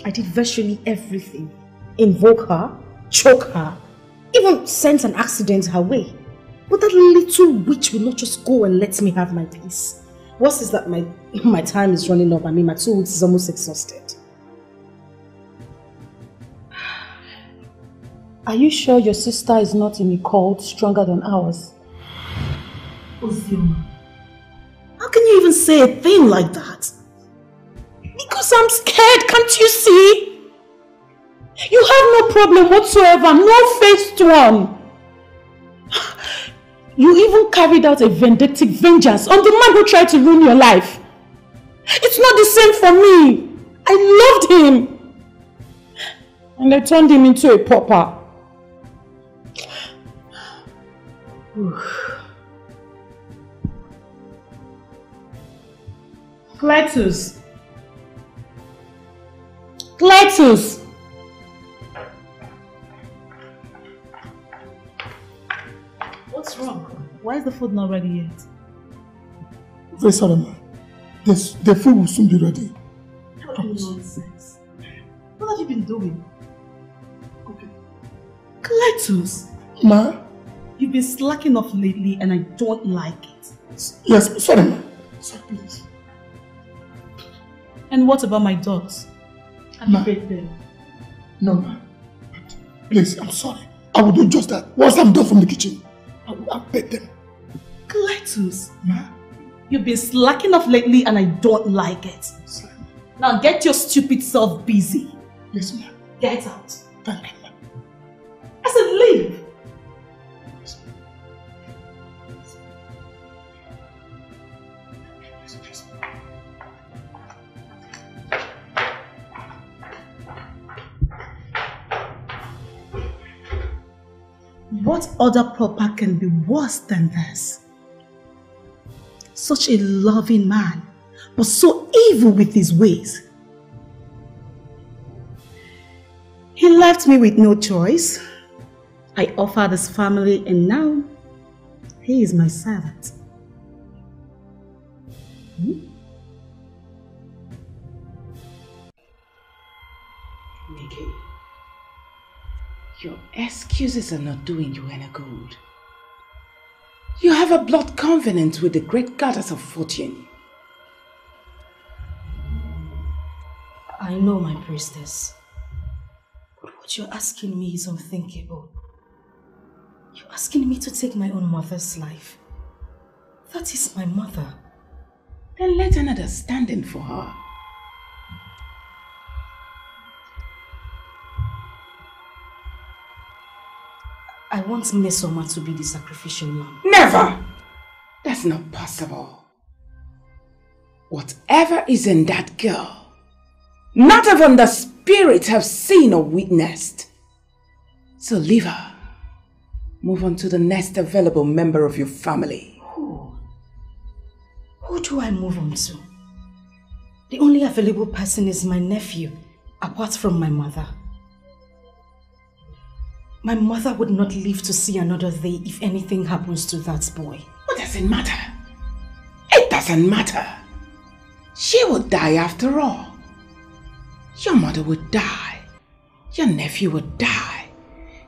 I did virtually everything. Invoke her, choke her, even sent an accident her way. But that little witch will not just go and let me have my peace. Worse is that my time is running up. I mean, my 2 weeks is almost exhausted. Are you sure your sister is not in a cult stronger than ours? Ozioma, how can you even say a thing like that? Because I'm scared, can't you see? You have no problem whatsoever, no faced one. You even carried out a vindictive vengeance on the man who tried to ruin your life. It's not the same for me. I loved him. And I turned him into a pauper. Kletus! What's wrong? Why is the food not ready yet? Very Solomon, the food will soon be ready. What nonsense. What have you been doing? Okay. Kletus! Ma? You've been slacking off lately and I don't like it. Yes, sorry ma. Sorry, please. And what about my dogs? Have you paid them? No, ma. Please, I'm sorry. I will do just that. Once I'm done from the kitchen, I will beg them. Kletus, ma? You've been slacking off lately and I don't like it. Sorry. Now get your stupid self busy. Yes, ma. Get out. Thank you, ma. I said leave. What other pauper can be worse than this? Such a loving man, but so evil with his ways. He left me with no choice. I offered his family and now he is my servant. Mickey. Your excuses are not doing you any good. You have a blood covenant with the great goddess of fortune. I know, my priestess. But what you're asking me is unthinkable. You're asking me to take my own mother's life. That is my mother. Then let another stand in for her. I want Mesoma to be the sacrificial lamb. Never! That's not possible. Whatever is in that girl, not even the spirits have seen or witnessed. So leave her. Move on to the next available member of your family. Who? Who do I move on to? The only available person is my nephew, apart from my mother. My mother would not live to see another day if anything happens to that boy. It doesn't matter. It doesn't matter. She will die after all. Your mother would die. Your nephew would die.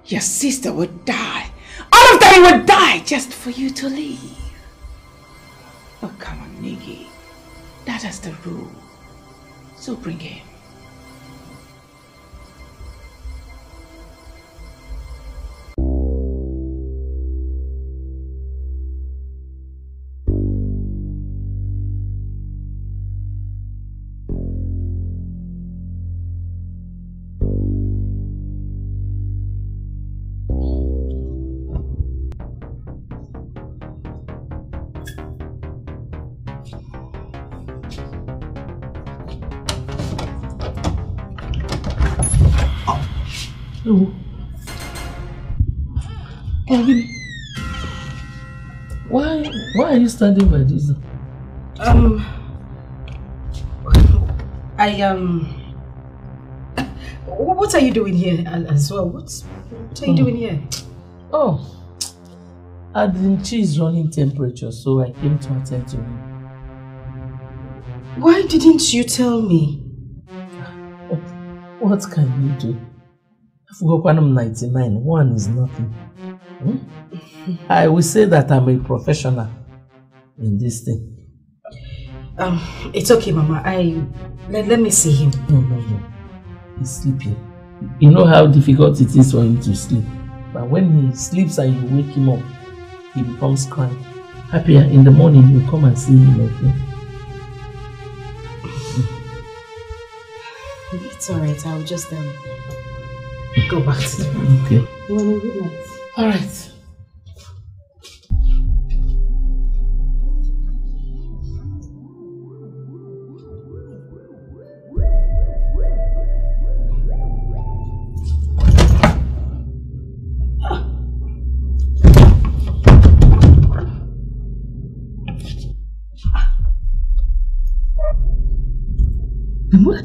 Your sister would die. All of them would die just for you to leave. Oh, come on, Niggy. That is the rule. So bring him. Why are you standing by this? What are you doing here as well? What are you doing here? Oh, Adeniji is running temperature, so I came to attend to him. Why didn't you tell me? What can you do? I forgot when I'm 99, one is nothing. I will say that I'm a professional in this thing. It's okay, Mama. Let me see him. No. He's sleeping. You know how difficult it is for him to sleep. But when he sleeps and you wake him up, he becomes cranky. Happier in the morning, you come and see him again. It's alright, I'll just go back to the room. Okay. You want to good night? Alright.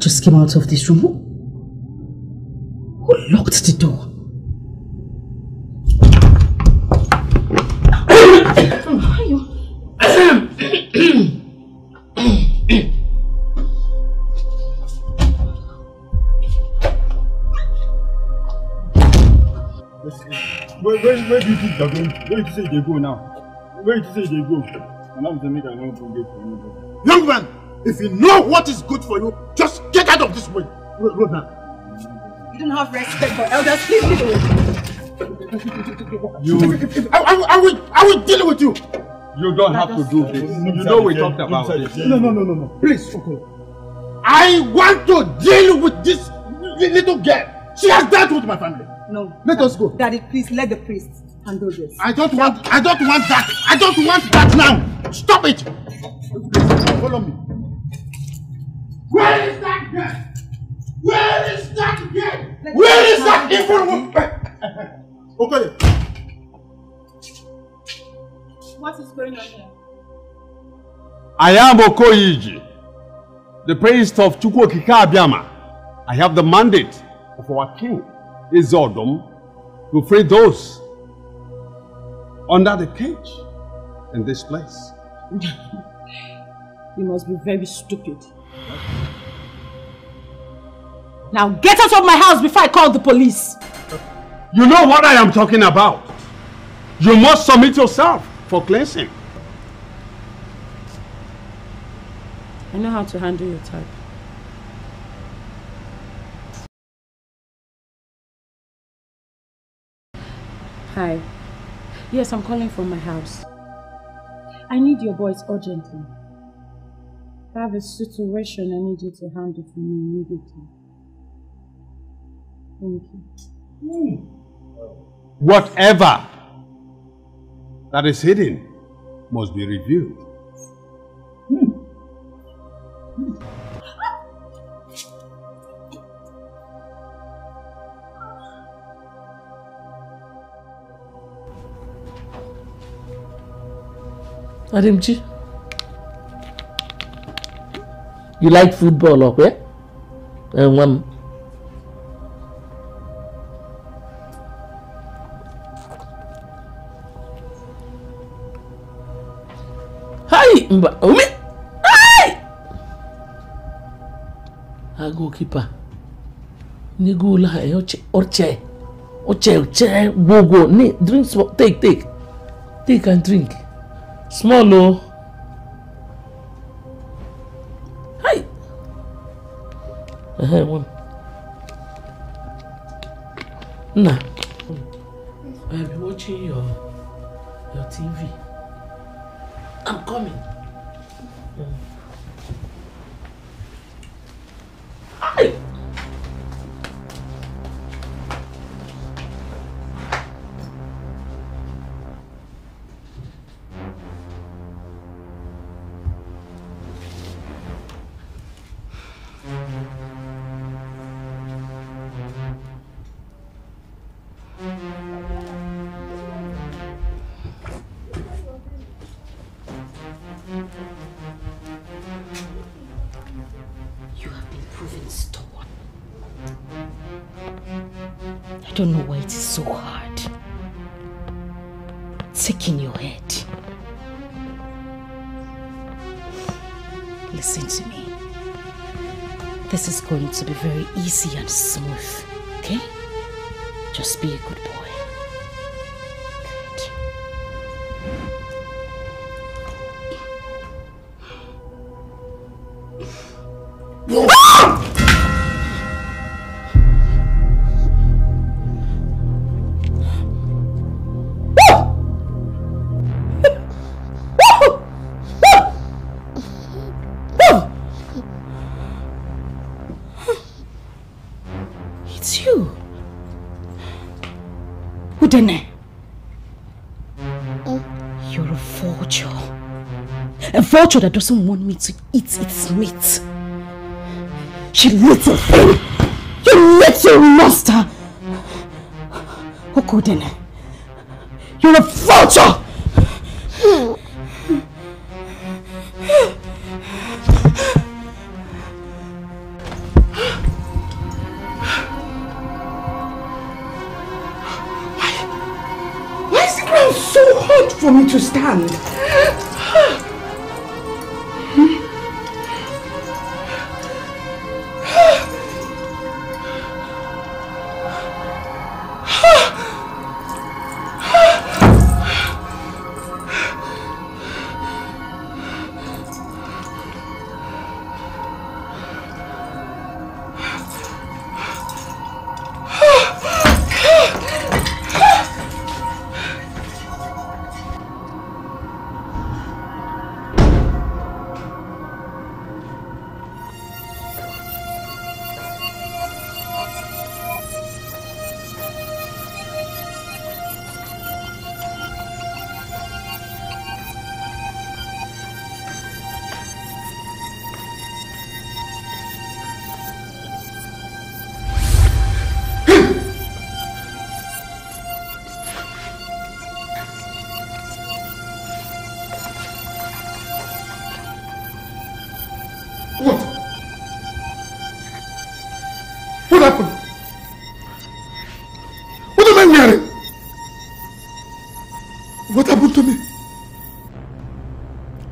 Just came out of this room. Who locked the door? Where do you think they're going? Where do you say they go now? Where do you say they go? And I'm to make a long forget for you. Young man! If you know what is good for you, just get out of this way. Go now. You don't have respect for elders. Please leave away. You. I will deal with you. You don't have to do this. You know we talked about it. No. Please, Chukwu. I want to deal with this little girl. She has dealt with my family. No. Let us go. Daddy, please let the priest handle this. I don't want that. I don't want that now. Stop it. Follow me. Where is that girl? Where is that girl? Where is that evil woman? Okay. What is going on here? I am Okoyiji, the priest of Chukwokikabiyama. I have the mandate of our king, Izodom, to free those under the cage in this place. You must be very stupid. Now get out of my house before I call the police. You know what I am talking about. You must submit yourself for cleansing. I know how to handle your type. Hi. Yes, I'm calling from my house. I need your voice urgently. I have a situation I need you to handle for me immediately. Thank you. Whatever that is hidden must be revealed. Adeniji. You like football, okay? Hi! Hi! A goalkeeper. Nigula, Oche, go. Drink, take. Take and drink. Small, oh. Hi. One. Nah. I've been watching your TV. I'm coming. Hi. I don't know why it is so hard. Sick in your head. Listen to me. This is going to be very easy and smooth, okay? Just be a good boy. Vulture that doesn't want me to eat its meat. You little thing! You little monster! Okodene, you're a vulture! Why is the ground so hot for me to stand?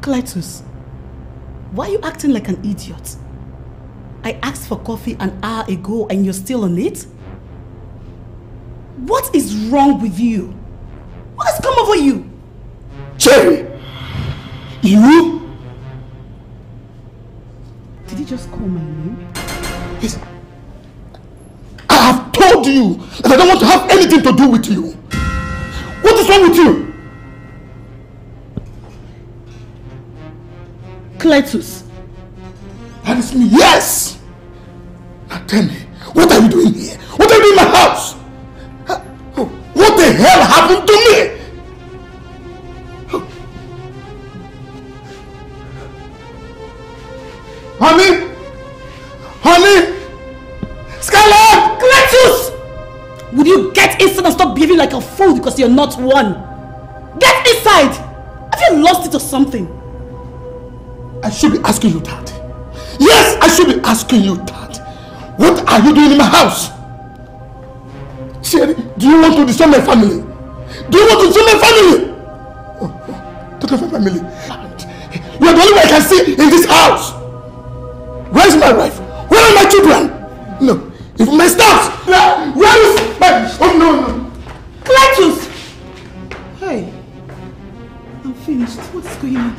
Kletus, why are you acting like an idiot? I asked for coffee an hour ago and you're still on it? What is wrong with you? What has come over you? Cherry! You? Did you just call my name? Yes. I have told you that I don't want to have anything to do with you. What is wrong with you? Kletus. That is me, yes! Now tell me, what are you doing here? What are you doing in my house? What the hell happened to me? Honey? Honey? Skylar! Kletus! Would you get inside and stop behaving like a fool because you're not one? Get inside! Have you lost it or something? I should be asking you that. Yes, I should be asking you that. What are you doing in my house? Sherry, do you want to destroy my family? Do you want to destroy my family? Oh, don't destroy my family. You are the only one I can see in this house. Where is my wife? Where are my children? No. If my staff! Where is my... Oh, no. Kletus! Hey. I'm finished. What's going on?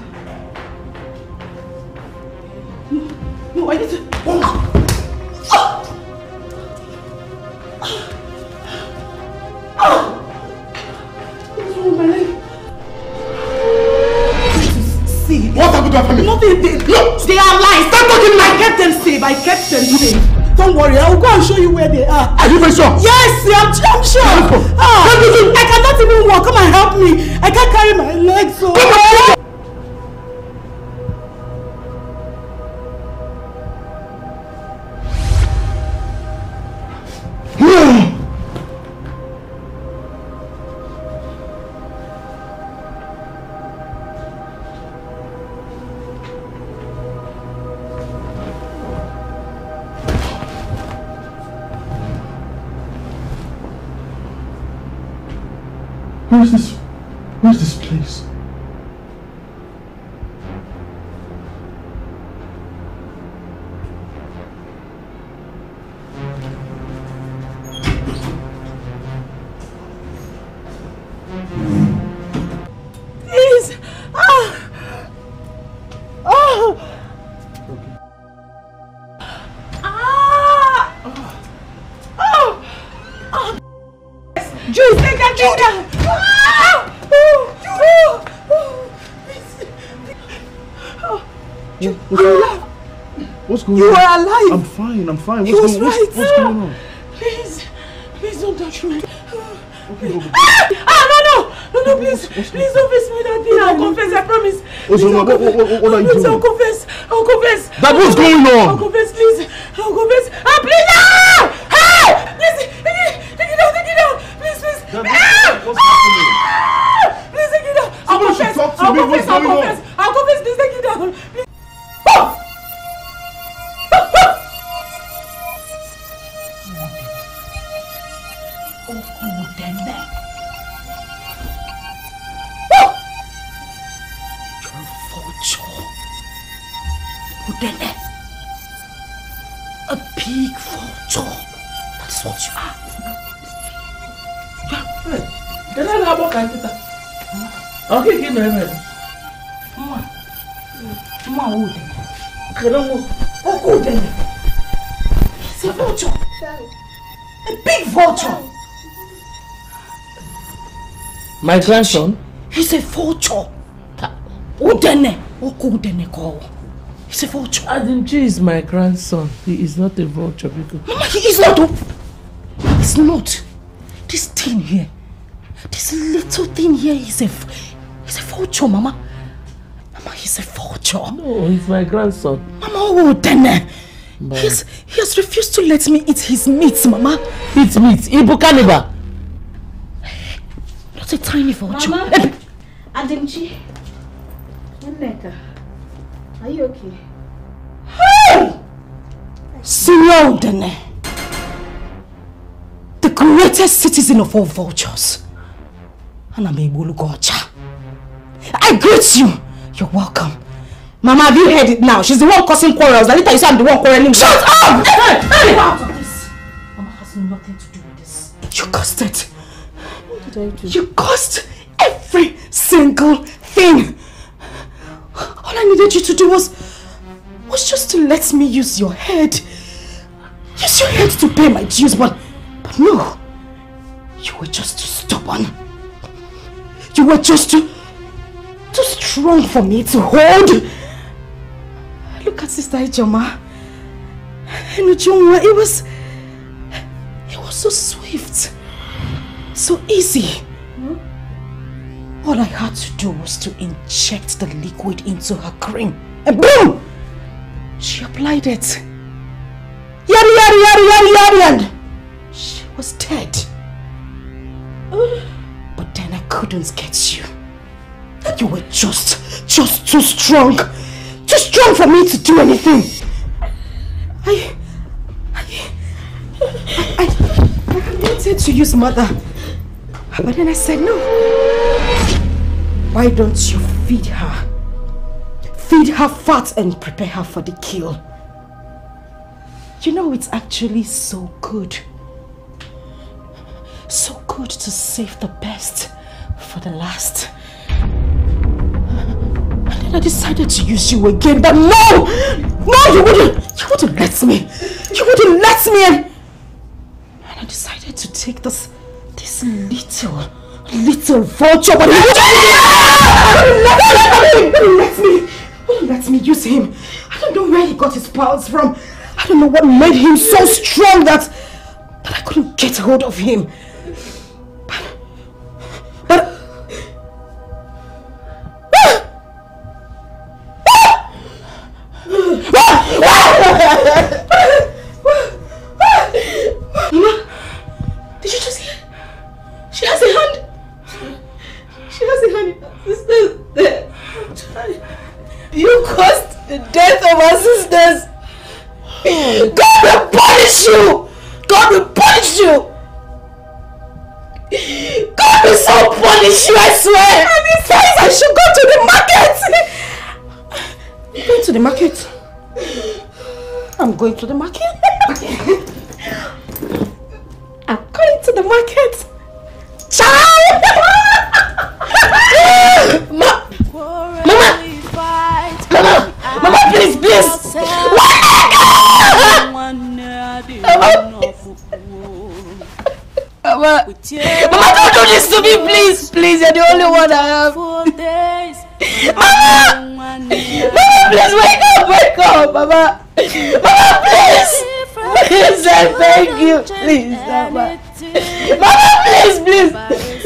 No, I need to... Oh. Oh. Oh. Oh. What's wrong with my leg? See. What happened to our family? Nothing. Look! They are lies. Stop talking lies. I kept them safe. I kept them safe. Don't worry, I will go and show you where they are. Are you very sure? Yes, I'm sure. I cannot even walk. Come and help me. I can't carry my legs. So. Where's this place? Please! Ah! Oh! Okay. Ah! Oh! Oh! Oh! Juice, take that drink down! What's going on? You are alive! I'm fine, I'm fine. What's going on? Please, please don't touch me. Okay. No, please. Please don't face me that day. I'll confess, I promise. What are you doing? I'll confess. That what's going on? I'll confess, please. I'll confess. Ah, please! No! Hey! Please, take it out. Please. What's happening? Please, take it out. I'll confess. I'll confess, please, take it out. Please. It's a vulture. A big vulture. My grandson? He's a vulture. He's a vulture. Adeniji is my grandson. He is not a vulture. Because... Mama, he is not. It's not. This thing here. This little thing here is a vulture, Mama. He's a vulture. No, he's my grandson. Mama, he has refused to let me eat his meat, Mama. Eat meat? Ibu cannibal. Not a tiny vulture. Mama, Adeniji, Nneka, are you okay? Hey! Signor Udene, the greatest citizen of all vultures. I greet you. You're welcome. Mama, have you heard it now? She's the one causing quarrels. Later you say I'm the one quarreling. Shut up! Hey! Get out of this. Mama has nothing to do with this. You caused it. What did I do? You caused every single thing. All I needed you to do was just to let me use your head. Use your head to pay my dues, but no. You were just too stubborn. You were just too strong for me to hold. Look at Sister Ijeoma and Ujunwa. It was so swift, so easy. All I had to do was to inject the liquid into her cream, and boom, she applied it. Yari. She was dead. But then I couldn't get you. You were just too strong for me to do anything. said to use mother, but then I said no. Why don't you feed her? Feed her fat and prepare her for the kill. You know, it's actually so good. So good to save the best for the last. And then I decided to use you again, but no! No, you wouldn't let me. You wouldn't let me. And I decided to take this little vulture, but he wouldn't let me use him. I don't know where he got his powers from. I don't know what made him so strong that I couldn't get hold of him. Mama, did you just hear? She has a hand. She has a hand. Sister's dead. You caused the death of our sisters. God will punish you. God will punish you. God will so punish you, I swear. And he says I should go to the market. I'm going to the market. I'm going to the market. I'm going to the market. Ciao! Mama, please. Mama, don't do this to me, please. You're the only one I have. Mama, please wake up, Mama. Mama, please, I beg you, please, Mama. Mama, please,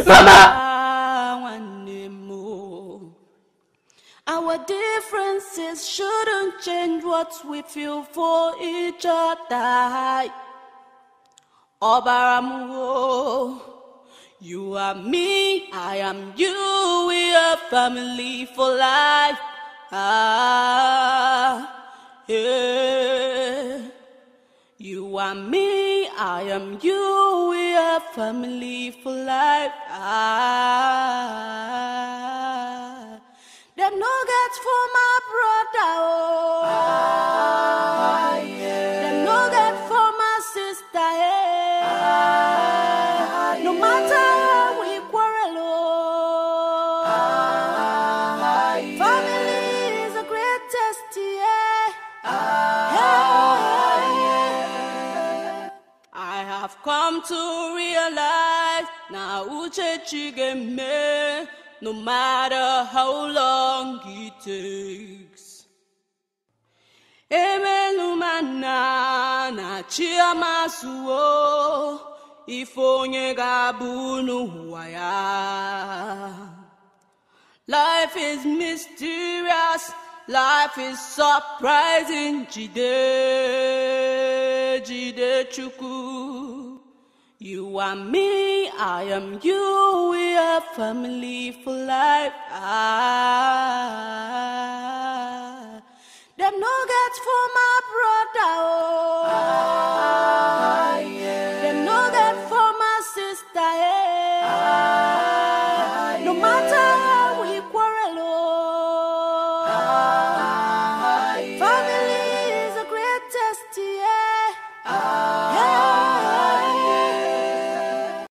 Mama. Our differences shouldn't change what we feel for each other. Obaramuo, you are me, I am you, we are family for life. Yeah. You are me, I am you, we are family for life. Them nuggets for my brother, oh. Yeah. Them nuggets for my sister, eh. Yeah. No matter how we quarrel, oh. Yeah. Family is the greatest, yeah. Yeah. I have come to realize now Uchechi gave me. No matter how long it takes. Emelumana chiamasuo ifonye gabunu huaya. Life is mysterious, life is surprising. Jide chuku. You are me, I am you, we are family for life. Ah, them nuggets for my brother. Oh. Ah, yeah.